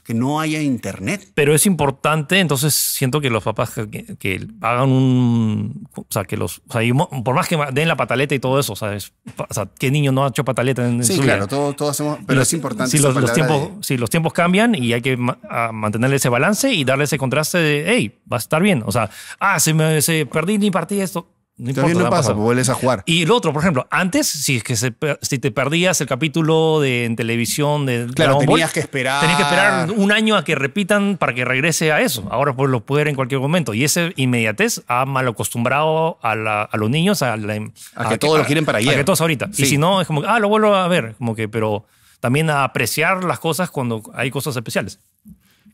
que no haya internet. Pero es importante, entonces siento que los papás que, que hagan un... O sea, que los... O sea, por más que den la pataleta y todo eso, ¿sabes? O sea, ¿qué niño no ha hecho pataleta en sí, su claro, vida? Sí, claro, todos todo hacemos... Pero los, es importante. Si los, los tiempos, de... si los tiempos cambian y hay que ma mantenerle ese balance y darle ese contraste de, hey, va a estar bien. O sea, ah, se me se perdí ni partí esto. No importa, no pasa, vuelves a jugar. Y el otro, por ejemplo, antes, si, es que se, si te perdías el capítulo de, en televisión de claro, Dragon tenías Ball, que esperar. Tenías que esperar un año a que repitan para que regrese a eso. Ahora pues lo puede ver en cualquier momento. Y esa inmediatez ha mal acostumbrado a, la, a los niños a, la, a, a que, que todos a, lo quieren para ayer. A que todos ahorita. Sí. Y si no, es como, ah, lo vuelvo a ver. Como que, pero también a apreciar las cosas cuando hay cosas especiales.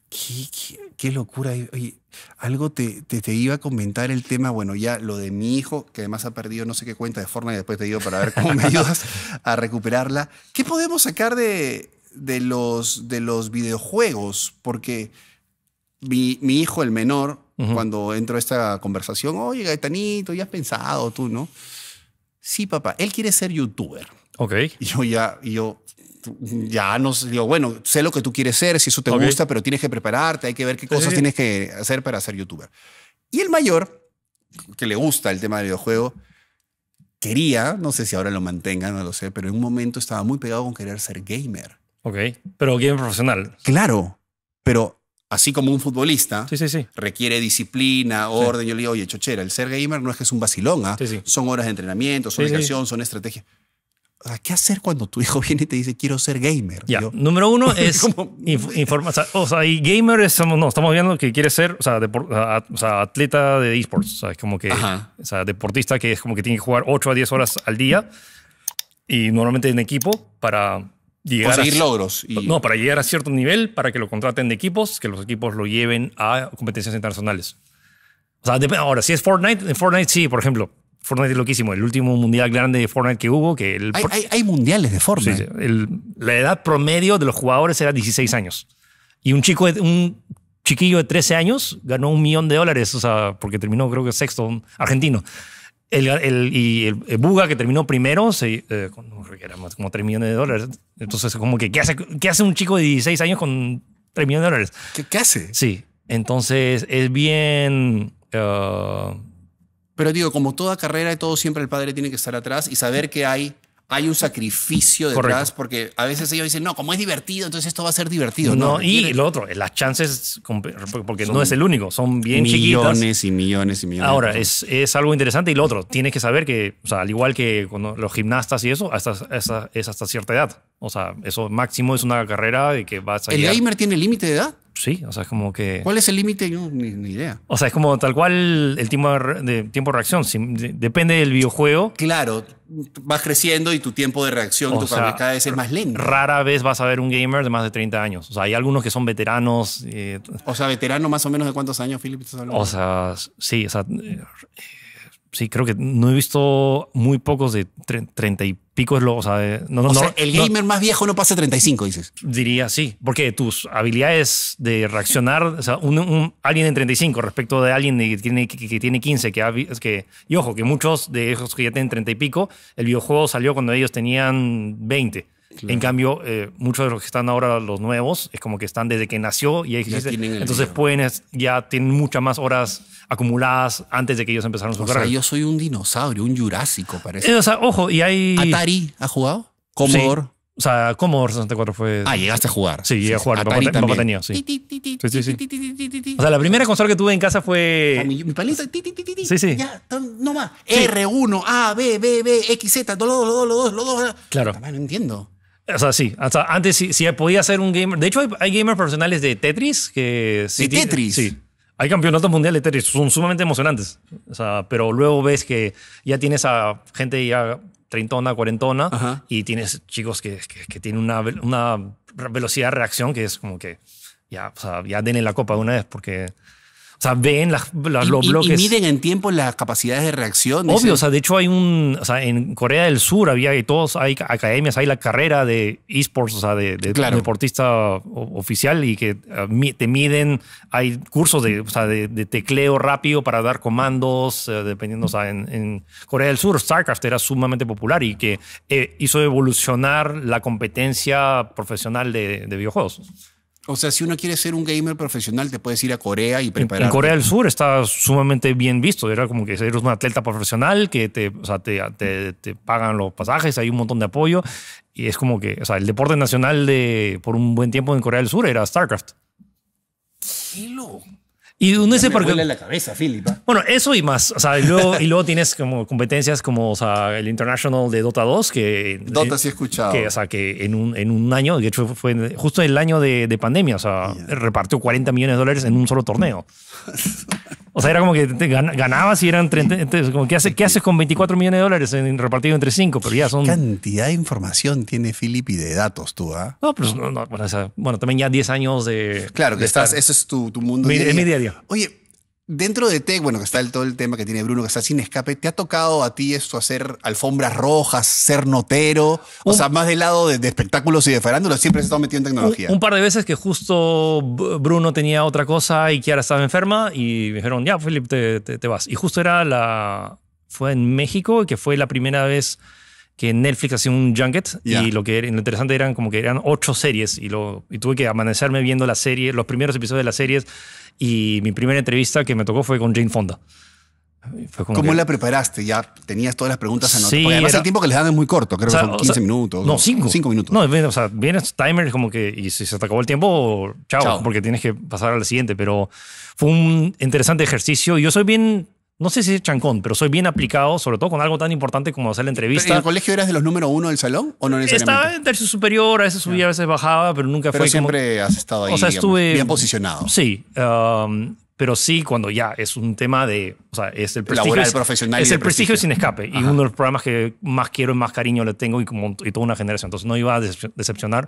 Qué, qué, qué locura. Oye, algo te, te, te iba a comentar el tema, bueno, ya lo de mi hijo, que además ha perdido no sé qué cuenta de Fortnite, y después te digo para ver cómo me ayudas a recuperarla. ¿Qué podemos sacar de, de, los, de los videojuegos? Porque mi, mi hijo, el menor, uh-huh. cuando entro a esta conversación, oye, Gaetanito, ya has pensado tú, ¿no? Sí, papá, él quiere ser youtuber. Ok. Y yo ya... Y yo, ya nos digo, bueno, sé lo que tú quieres ser, si eso te okay. gusta, pero tienes que prepararte, hay que ver qué cosas sí. tienes que hacer para ser youtuber. Y el mayor, que le gusta el tema del videojuego, quería, no sé si ahora lo mantengan, no lo sé, pero en un momento estaba muy pegado con querer ser gamer. Ok, pero gamer profesional. Claro, pero así como un futbolista sí, sí, sí. requiere disciplina, orden. Sí. Yo le digo, oye, chochera, el ser gamer no es que es un vacilón, ¿ah? Sí, sí. Son horas de entrenamiento, son sí, dedicación, sí. son estrategias. ¿Qué hacer cuando tu hijo viene y te dice quiero ser gamer? Ya, yo, número uno es informa, o sea, o sea, y gamer es, no, estamos viendo que quiere ser, o sea, depor, a, o sea atleta de esports, o sea, es como que, o sea, deportista que es como que tiene que jugar ocho a diez horas al día y normalmente en equipo para llegar conseguir a, logros. Y... No, para llegar a cierto nivel, para que lo contraten de equipos, que los equipos lo lleven a competencias internacionales. O sea, depende, ahora, si es Fortnite, en Fortnite sí, por ejemplo. Fortnite es loquísimo. El último mundial grande de Fortnite que hubo... que el, hay, hay, hay mundiales de Fortnite. Sí, el, la edad promedio de los jugadores era dieciséis años. Y un, chico de, un chiquillo de trece años ganó un millón de dólares, o sea, porque terminó creo que sexto argentino. El, el, y el, el Buga, que terminó primero, se, eh, era más como tres millones de dólares. Entonces, como que, ¿qué hace, qué hace un chico de dieciséis años con tres millones de dólares? ¿Qué, qué hace? Sí. Entonces, es bien... Uh, Pero digo, como toda carrera y todo, siempre el padre tiene que estar atrás y saber que hay, hay un sacrificio detrás. Correcto. Porque a veces ellos dicen, no, como es divertido, entonces esto va a ser divertido. No, no y lo otro, las chances, porque son no es el único, son bien chiquitas. Millones y millones y millones. Ahora, es, es algo interesante y lo otro, tienes que saber que, o sea, al igual que con los gimnastas y eso, hasta, hasta, es hasta cierta edad. O sea, eso máximo es una carrera que vas a ¿El llegar. gamer tiene límite de edad? Sí, o sea, es como que... ¿Cuál es el límite? No, ni, ni idea. O sea, es como tal cual el tiempo de, tiempo de reacción. Si, de, depende del videojuego. Claro, vas creciendo y tu tiempo de reacción o tu sea, cada vez es más lento. Rara vez vas a ver un gamer de más de treinta años. O sea, hay algunos que son veteranos. Eh, o sea, ¿veterano más o menos de cuántos años, Philip? O sea, sí, o sea... Eh, sí, creo que no he visto muy pocos de treinta y pico. Es lo, o sea, de, no, no, o sea, el gamer no, más viejo no pasa treinta y cinco, dices. Diría sí, porque tus habilidades de reaccionar, o sea, un, un, alguien en treinta y cinco respecto de alguien que tiene, que, que tiene quince, que, que, y ojo, que muchos de esos que ya tienen treinta y pico, el videojuego salió cuando ellos tenían veinte. Claro. En cambio, eh, muchos de los que están ahora, los nuevos, es como que están desde que nació y existe, entonces video. pueden ya tienen muchas más horas acumuladas antes de que ellos empezaron su o carrera. O sea, yo soy un dinosaurio, un jurásico, parece. Eh, o sea, ojo, y hay... ¿Atari ha jugado? Commodore. Sí. O sea, Commodore sesenta y cuatro fue... Ah, llegaste a jugar. Sí, llegué a jugar. Atari mi papá, mi papá tenía, sí. Sí, sí, sí. O sea, la primera consola que tuve en casa fue... Mi, mi palito. Sí, sí. Ya, no más. Sí. R uno, A, B, B, B, X, Z, los dos, los dos, los dos. Claro. No entiendo. O sea, sí. O sea, antes sí, sí podía ser un gamer. De hecho, hay, hay gamers profesionales de Tetris que... Sí, ¿De Tetris? Sí. Hay campeonatos mundiales de Tetris. Son sumamente emocionantes. O sea, pero luego ves que ya tienes a gente ya treintona, cuarentona, ajá, y tienes chicos que, que, que tienen una, una velocidad de reacción que es como que ya, o sea, ya denle la copa de una vez porque... O sea, ven las, las, y, los bloques. ¿Y miden en tiempo las capacidades de reacción? Obvio, o sea, de hecho hay un... O sea, en Corea del Sur había y todos, hay academias, hay la carrera de esports, o sea, de, de claro, deportista oficial y que te miden, hay cursos de, o sea, de, de tecleo rápido para dar comandos, eh, dependiendo, o sea, en, en Corea del Sur, StarCraft era sumamente popular y que eh, hizo evolucionar la competencia profesional de, de videojuegos. O sea, si uno quiere ser un gamer profesional, te puedes ir a Corea y prepararte. En Corea del Sur está sumamente bien visto. Era como que eres un atleta profesional que te, o sea, te, te, te pagan los pasajes, hay un montón de apoyo. Y es como que, o sea, el deporte nacional de, por un buen tiempo en Corea del Sur era StarCraft. ¡Qué loco! Y uno dice porque... Me duele la cabeza, Philip. Bueno, eso y más. O sea, y luego, y luego tienes como competencias como, o sea, el International de Dota dos. Que, Dota sí he escuchado. Que, o sea, que en un, en un año, de hecho fue justo el año de, de pandemia, o sea, yeah, repartió cuarenta millones de dólares en un solo torneo. O sea, era como que te ganabas y eran treinta. Entonces, como, ¿qué, hace, ¿qué haces con veinticuatro millones de dólares en, repartido entre cinco? Pero ya son... ¿Qué cantidad de información tiene Philip y de datos tú, ah? ¿Eh? No, pero no, no, bueno, o sea, bueno, también ya diez años de... Claro, que de estás, estar, ese es tu, tu mundo. Mi, es mi día a día. Oye, dentro de Tech, bueno, que está el, todo el tema que tiene Bruno, que está Sin Escape, ¿te ha tocado a ti esto hacer alfombras rojas, ser notero? O un, sea, más del lado de, de espectáculos y de farándula, siempre has estado metido en tecnología. Un, un par de veces que justo Bruno tenía otra cosa y Kiara estaba enferma y me dijeron, ya, Philip, te, te, te vas. Y justo era la... Fue en México, que fue la primera vez que Netflix hacía un junket, yeah, y lo que era, lo interesante eran como que eran ocho series y, lo, y tuve que amanecerme viendo la serie, los primeros episodios de las series, y mi primera entrevista que me tocó fue con Jane Fonda. Fue como ¿Cómo que, la preparaste? ¿Ya tenías todas las preguntas anotadas? Sí, porque además era, el tiempo que les dan es muy corto, creo, o sea, que son quince o sea, minutos. No, cinco minutos. No, o sea, vienes timer como que y si se te acabó el tiempo, chao, chao, porque tienes que pasar a la siguiente, pero fue un interesante ejercicio. Yo soy bien... No sé si es chancón, pero soy bien aplicado, sobre todo con algo tan importante como hacer la entrevista. ¿En el colegio eras de los número uno del salón o no necesariamente? Estaba en tercio superior, a veces subía, a veces bajaba, pero nunca pero fue siempre como... has estado ahí, o sea, digamos, estuve... bien posicionado. Sí, um, pero sí cuando ya es un tema de... O sea, es el prestigio... Laboral, es, profesional es el prestigio, prestigio Sin Escape. Ajá. Y uno de los programas que más quiero y más cariño le tengo y, como, y toda una generación. Entonces no iba a decepcionar.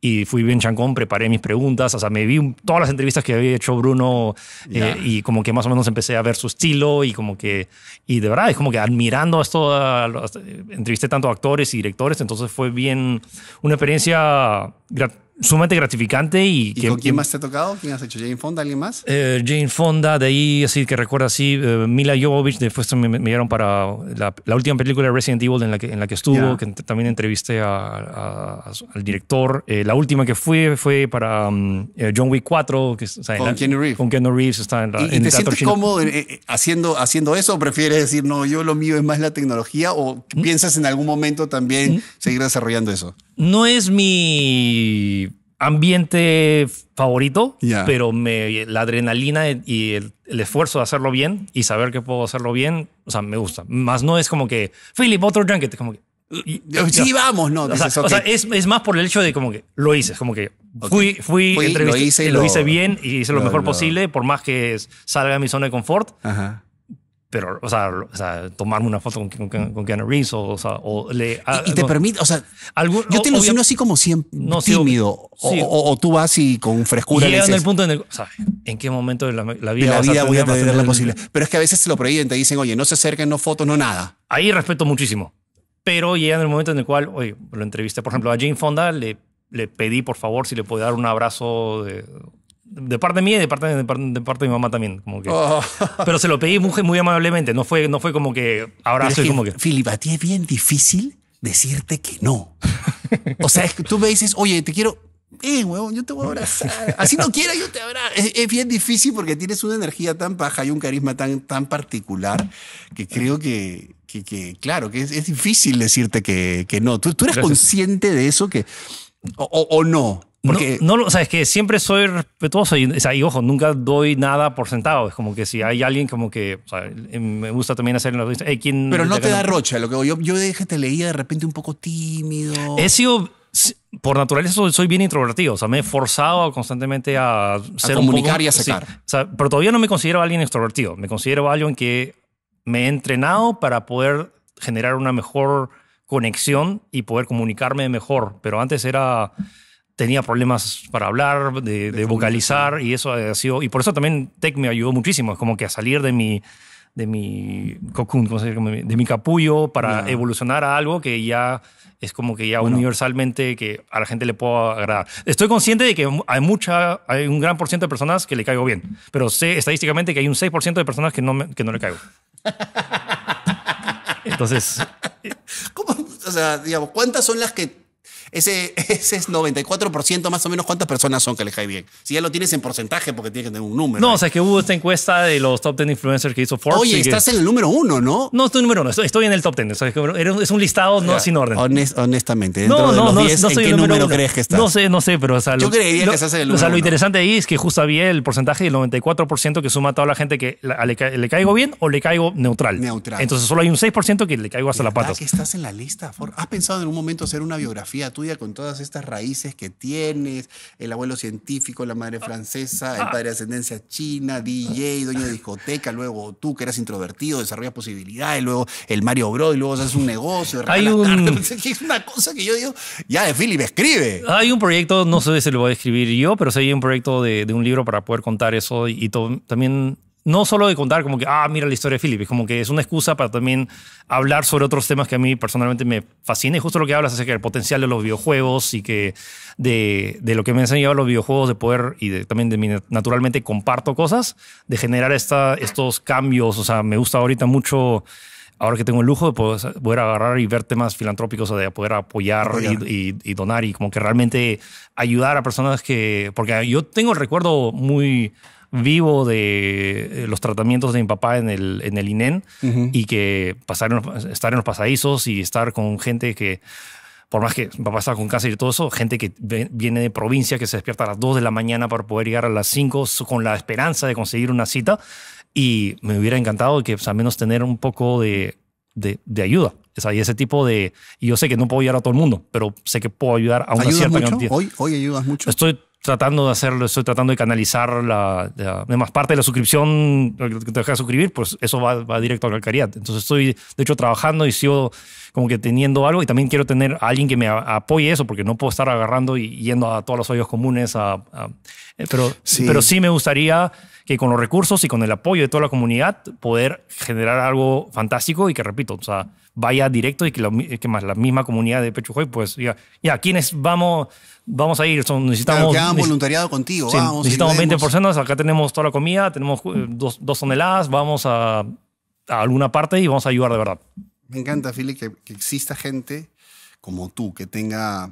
Y fui bien chancón, preparé mis preguntas, o sea, me vi todas las entrevistas que había hecho Bruno, yeah, eh, y como que más o menos empecé a ver su estilo y como que, y de verdad, es como que admirando esto, a, a, a, entrevisté tanto a actores y directores, entonces fue bien, una experiencia grat sumamente gratificante. ¿Y, ¿Y que, con quién más te ha tocado? ¿Quién has hecho? ¿Jane Fonda? ¿Alguien más? Eh, Jane Fonda, de ahí, así que recuerda, así, eh, Mila Jovovich, después me, me dieron para la, la última película de Resident Evil en la que, en la que estuvo, yeah, que también entrevisté a, a, a, al director. Eh, la última que fue fue para um, John Wick cuatro. Que, o sea, con la, Keanu Reeves. Con Keanu Reeves. Está en la, ¿Y, en ¿y te sientes China. cómodo eh, haciendo, haciendo eso? ¿O prefieres decir, no, yo lo mío es más la tecnología? ¿O ¿Mm? piensas en algún momento también ¿Mm? seguir desarrollando eso? No es mi ambiente favorito, yeah, pero me, la adrenalina y el, el esfuerzo de hacerlo bien y saber que puedo hacerlo bien, o sea, me gusta. Más no es como que, Philip, otro junket, como que... Y, sí, yo, vamos, no. Dices, o sea, okay, o sea es, es más por el hecho de como que lo hice, como que fui, okay, fui, fui entrevisté, lo hice, lo, lo hice bien y hice lo, lo mejor lo. posible, por más que salga de mi zona de confort. Ajá. Pero, o sea, o sea, tomarme una foto con, con, con Keanu Reeves o, o sea, o le... A, y te no, permite, o sea, algún, yo te ilusiono así como siempre, no, tímido, sí, o, sí. O, o tú vas y con frescura... Llega en el punto en el, o sea, en qué momento de la, la vida... De la vida voy a tener la posibilidad. Pero es que a veces se lo prohíben, te dicen, oye, no se acerquen, no fotos, no nada. Ahí respeto muchísimo, pero llega en el momento en el cual, oye, lo entrevisté, por ejemplo, a Jane Fonda, le, le pedí, por favor, si le podía dar un abrazo de... De parte mía y de parte, de, parte, de parte de mi mamá también. Como que. Oh. Pero se lo pedí muy, muy amablemente. No fue, no fue como que abrazo y como que... Philip, a ti es bien difícil decirte que no. O sea, es que tú me dices, oye, te quiero... Eh, huevón, yo te voy a abrazar. Así no quiera, yo te abrazo. Es, es bien difícil porque tienes una energía tan paja y un carisma tan, tan particular que creo que... que, que claro, que es, es difícil decirte que, que no. ¿Tú, tú eres Gracias. consciente de eso que, o, o, o no? Porque no, no, o sea, es que siempre soy respetuoso y, o sea, y, ojo, nunca doy nada por sentado. Es como que si hay alguien como que, o sea, me gusta también hacer... Hey, ¿quién pero no te, te da rocha? Lo que yo, yo te leía de repente un poco tímido. He sido... Por naturaleza soy, soy bien introvertido, o sea, me he forzado constantemente a... Ser a comunicar un poco, y a sacar. Sí, o sea, pero todavía no me considero alguien extrovertido. Me considero alguien que me he entrenado para poder generar una mejor... conexión y poder comunicarme mejor. Pero antes era... tenía problemas para hablar, de, de, de vocalizar, y eso ha sido... Y por eso también Tech me ayudó muchísimo. Es como que a salir de mi... de mi cocoon, ¿cómo se llama? De mi capullo para yeah. evolucionar a algo que ya es como que ya bueno. universalmente que a la gente le pueda agradar. Estoy consciente de que hay mucha, hay un gran por ciento de personas que le caigo bien, pero sé estadísticamente que hay un seis por ciento de personas que no, me, que no le caigo. Entonces... ¿Cómo? O sea, digamos, ¿cuántas son las que... Ese, ese es noventa y cuatro por ciento más o menos. ¿Cuántas personas son que les cae bien? Si ya lo tienes en porcentaje, porque tienes que tener un número. No, ¿eh? O sea, es que hubo esta encuesta de los top diez influencers que hizo Forbes. Oye, estás que... en el número uno, ¿no? No, estoy en el número uno. Estoy, estoy en el top diez. O sea, es un listado no, o sea, sin orden. Honest, honestamente. No, no, no. diez, no ¿en qué número, número crees que estás? No sé, no sé, pero... O sea, yo lo, creería lo, que estás en el número O sea, lo interesante ahí es que justo había el porcentaje del noventa y cuatro por ciento que suma a toda la gente que la, le, le caigo bien o le caigo neutral. Neutral. Entonces solo hay un seis por ciento que le caigo hasta la patas. Que estás en la lista, Forbes. ¿Has pensado en un momento hacer una biografía tuya con todas estas raíces que tienes? El abuelo científico, la madre francesa, el padre de ascendencia china, D J, dueño de discoteca, luego tú que eras introvertido, desarrollas posibilidades, luego el Mario Bros, y luego haces un negocio. Hay un... Es una cosa que yo digo, ya de Philip escribe. Hay un proyecto, no sé si lo voy a escribir yo, pero sí hay un proyecto de, de un libro para poder contar eso y, y to, también... No solo de contar como que, ah, mira la historia de Philip, es como que es una excusa para también hablar sobre otros temas que a mí personalmente me fascina. Y justo lo que hablas acerca del potencial de los videojuegos y que de, de lo que me han enseñado los videojuegos, de poder y de, también de mi, naturalmente comparto cosas, de generar esta, estos cambios. O sea, me gusta ahorita mucho, ahora que tengo el lujo de poder, poder agarrar y ver temas filantrópicos, o de poder apoyar, apoyar. Y, y, y donar y como que realmente ayudar a personas que... Porque yo tengo el recuerdo muy... vivo de los tratamientos de mi papá en el, en el I N E N, uh-huh. y que pasar en los, estar en los pasadizos y estar con gente que, por más que mi papá estaba con cáncer y todo eso, gente que viene de provincia, que se despierta a las dos de la mañana para poder llegar a las cinco con la esperanza de conseguir una cita. Y me hubiera encantado que, pues, al menos tener un poco de, de, de ayuda. O sea, y ese tipo de... Y yo sé que no puedo ayudar a todo el mundo, pero sé que puedo ayudar a una cierta cantidad. ¿Hoy, hoy ayudas mucho? Estoy... tratando de hacerlo, estoy tratando de canalizar la, la además parte de la suscripción que te dejas suscribir, pues eso va, va directo a la caridad. Entonces estoy, de hecho, trabajando y sigo como que teniendo algo, y también quiero tener a alguien que me apoye eso, porque no puedo estar agarrando y yendo a todos los hoyos comunes. A, a, pero, sí. pero sí me gustaría que con los recursos y con el apoyo de toda la comunidad poder generar algo fantástico y que, repito, o sea, vaya directo y que, la, que más la misma comunidad de Pechujoy, pues ya, ya ¿quiénes vamos, vamos a ir? Son, necesitamos... Claro, que hagan voluntariado contigo. Sí, vamos, necesitamos veinte personas, acá tenemos toda la comida, tenemos dos, dos toneladas, vamos a, a alguna parte y vamos a ayudar de verdad. Me encanta, Philip, que, que exista gente como tú, que tenga,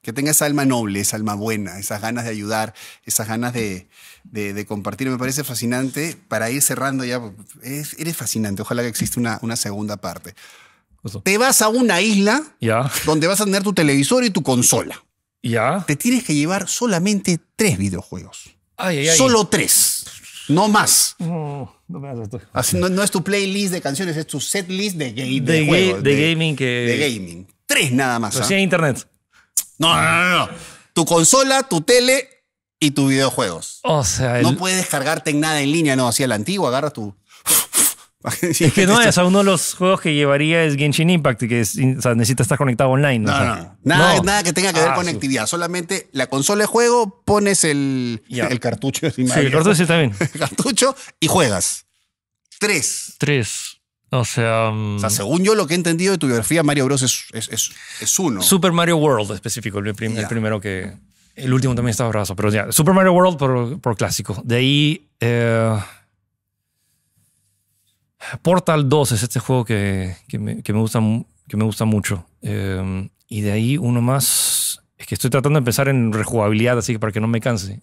que tenga esa alma noble, esa alma buena, esas ganas de ayudar, esas ganas de... De, de compartir. Me parece fascinante. Para ir cerrando ya, es, eres fascinante. Ojalá que exista una, una segunda parte. Eso. Te vas a una isla yeah. donde vas a tener tu televisor y tu consola. Yeah. Te tienes que llevar solamente tres videojuegos. Ay, ay, ay. Solo tres. No más. No, no, me hagas esto. Así, no, no es tu playlist de canciones, es tu set list de, ga de, de, juegos, ga de, de gaming. Que... De gaming. Tres nada más. Pero ¿ah? Sí hay internet. No, no, no, no. Tu consola, tu tele... y tus videojuegos. O sea, el... no puedes descargarte en nada en línea, no, así a la antigua, agarra tu... Es que no, o sea, uno de los juegos que llevaría es Genshin Impact, que es, o sea, necesita estar conectado online. No, o sea, no, no. Nada, no. Nada que tenga que ver ah, con conectividad. Solamente la consola de juego, pones el, yeah. el cartucho. Sí, el cartucho sí, está bien. El cartucho y juegas. Tres. Tres. O sea, um, o sea, según yo lo que he entendido de tu biografía, Mario Bros es, es, es, es uno. Super Mario World específico, el, prim yeah. el primero que... El último también está brazo, pero ya. Super Mario World por, por clásico. De ahí... Eh, Portal dos es este juego que, que, me, que, me, gusta, que me gusta mucho. Eh, y de ahí uno más... Es que estoy tratando de pensar en rejugabilidad, así que para que no me canse.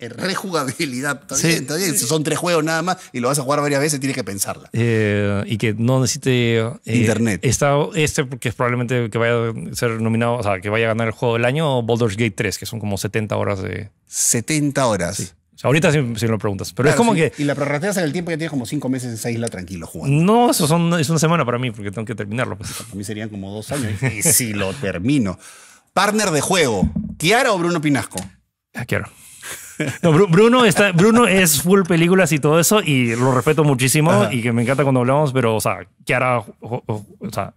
Rejugabilidad. Está bien, sí. Está bien. Son tres juegos nada más y lo vas a jugar varias veces, tienes que pensarla. Eh, y que no necesite eh, internet. Esta, este que es probablemente que vaya a ser nominado, o sea, que vaya a ganar el juego del año, Baldur's Gate tres, que son como setenta horas de... setenta horas. Sí. O sea, ahorita sí, sí me lo preguntas, pero claro, es como sí. que... Y la prorrateas en el tiempo que tienes como cinco meses en esa isla tranquilo jugando. No, eso son, es una semana para mí, porque tengo que terminarlo. Pues. Para mí serían como dos años. Y si lo termino. Partner de juego, ¿Kiara o Bruno Pinasco? Kiara. No, Bruno, está, Bruno es full películas y todo eso, y lo respeto muchísimo. Ajá. Y que me encanta cuando hablamos, pero, o sea, Kiara, o, o, o sea,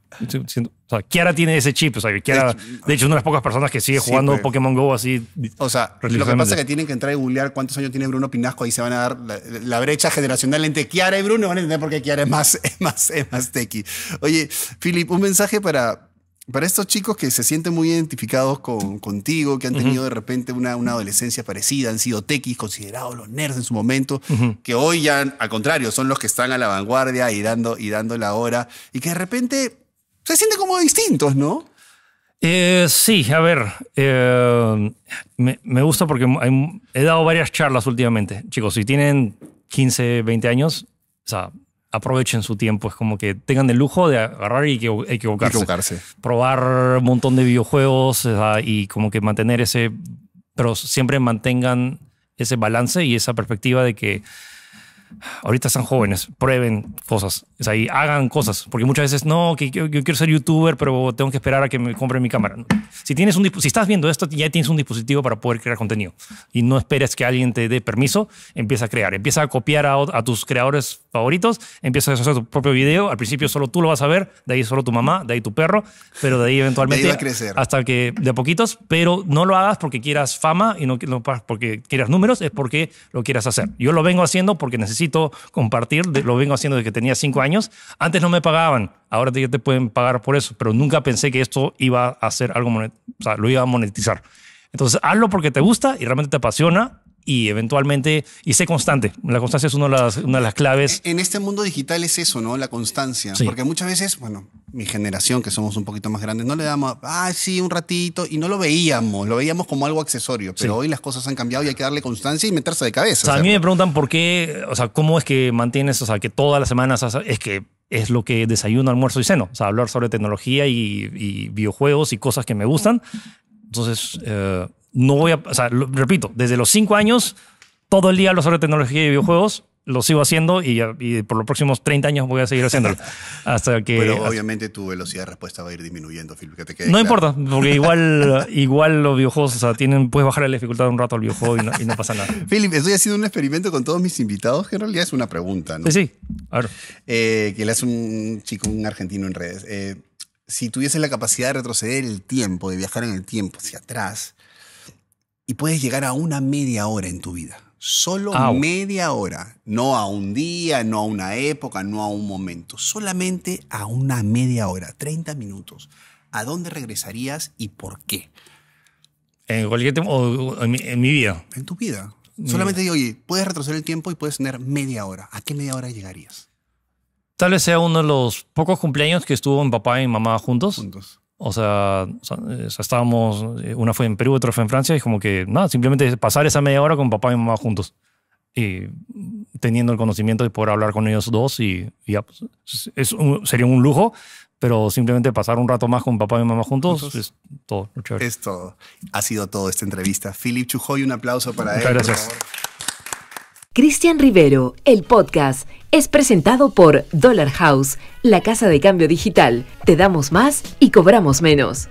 siento, o sea, Kiara tiene ese chip. O sea, Kiara, de hecho, es una de las pocas personas que sigue jugando sí, pues, Pokémon Go así. O sea, lo que pasa es que tienen que entrar y googlear cuántos años tiene Bruno Pinasco, y se van a dar la, la brecha generacional entre Kiara y Bruno. Van a entender por qué Kiara es más, es más, es más techie. Oye, Philip, un mensaje para... Para estos chicos que se sienten muy identificados con, contigo, que han tenido uh-huh. de repente una, una adolescencia parecida, han sido techies, considerados los nerds en su momento, uh-huh. que hoy ya, al contrario, son los que están a la vanguardia y dando, y dando la hora, y que de repente se sienten como distintos, ¿no? Eh, sí, a ver, eh, me, me gusta porque hay, he dado varias charlas últimamente. Chicos, si tienen quince, veinte años, o sea... aprovechen su tiempo, es como que tengan el lujo de agarrar y equivocarse. equivocarse. Probar un montón de videojuegos, ¿verdad? Y como que mantener ese, pero siempre mantengan ese balance y esa perspectiva de que ahorita están jóvenes, prueben cosas, o sea, y hagan cosas, porque muchas veces no, que yo, yo quiero ser youtuber, pero tengo que esperar a que me compren mi cámara. Si tienes un, si estás viendo esto, ya tienes un dispositivo para poder crear contenido y no esperes que alguien te dé permiso. Empieza a crear, empieza a copiar a, a tus creadores favoritos, empieza a hacer tu propio video. Al principio solo tú lo vas a ver, de ahí solo tu mamá, de ahí tu perro, pero de ahí eventualmente de ahí va a crecer. Hasta que de a poquitos, pero no lo hagas porque quieras fama y no, no porque quieras números, es porque lo quieras hacer. Yo lo vengo haciendo porque necesito Necesito compartir, lo vengo haciendo desde que tenía cinco años. Antes no me pagaban, ahora te, te pueden pagar por eso, pero nunca pensé que esto iba a ser algo, o sea, lo iba a monetizar. Entonces, hazlo porque te gusta y realmente te apasiona y eventualmente, y sé constante. La constancia es una de las, una de las claves. En este mundo digital es eso, ¿no? La constancia. Sí. Porque muchas veces, bueno, mi generación, que somos un poquito más grandes, no le damos, ah, sí, un ratito, y no lo veíamos, lo veíamos como algo accesorio, pero sí. Hoy las cosas han cambiado y hay que darle constancia y meterse de cabeza. O sea, o sea, a mí me preguntan por qué, o sea, cómo es que mantienes, o sea, que todas las semanas, es que es lo que desayuno, almuerzo y ceno, o sea, hablar sobre tecnología y, y videojuegos y cosas que me gustan. Entonces, eh, no voy a, o sea, lo, repito, desde los cinco años, todo el día hablo sobre tecnología y videojuegos. Lo sigo haciendo y, y por los próximos treinta años voy a seguir haciéndolo. Hasta que, pero obviamente hasta... tu velocidad de respuesta va a ir disminuyendo, Philip, que te quede no claro. Importa, porque igual, igual los videojuegos, o sea, tienen, puedes bajar la dificultad un rato al videojuego y no, y no pasa nada. Philip, estoy haciendo un experimento con todos mis invitados, que en realidad es una pregunta, ¿no? Sí, sí. A ver. Eh, que le hace un chico, un argentino en redes. Eh, si tuvieses la capacidad de retroceder el tiempo, de viajar en el tiempo hacia atrás, y puedes llegar a una media hora en tu vida. Solo Au. media hora, no a un día, no a una época, no a un momento, solamente a una media hora, treinta minutos. ¿A dónde regresarías y por qué? En cualquier tiempo, o en mi, en mi vida. En tu vida. Mi solamente vida. Digo, oye, puedes retroceder el tiempo y puedes tener media hora. ¿A qué media hora llegarías? Tal vez sea uno de los pocos cumpleaños que estuvo mi papá y mi mamá juntos. Juntos. O sea, o sea, estábamos, una fue en Perú, otra fue en Francia, y como que nada, simplemente pasar esa media hora con papá y mamá juntos. Y teniendo el conocimiento de poder hablar con ellos dos, y, y ya, pues, es un, sería un lujo, pero simplemente pasar un rato más con papá y mamá juntos. Entonces, es todo. Es todo. Ha sido todo esta entrevista. Philip Chujoy, un aplauso para él. Muchas gracias. Cristian Rivero, el podcast, es presentado por Dollar House, la casa de cambio digital. Te damos más y cobramos menos.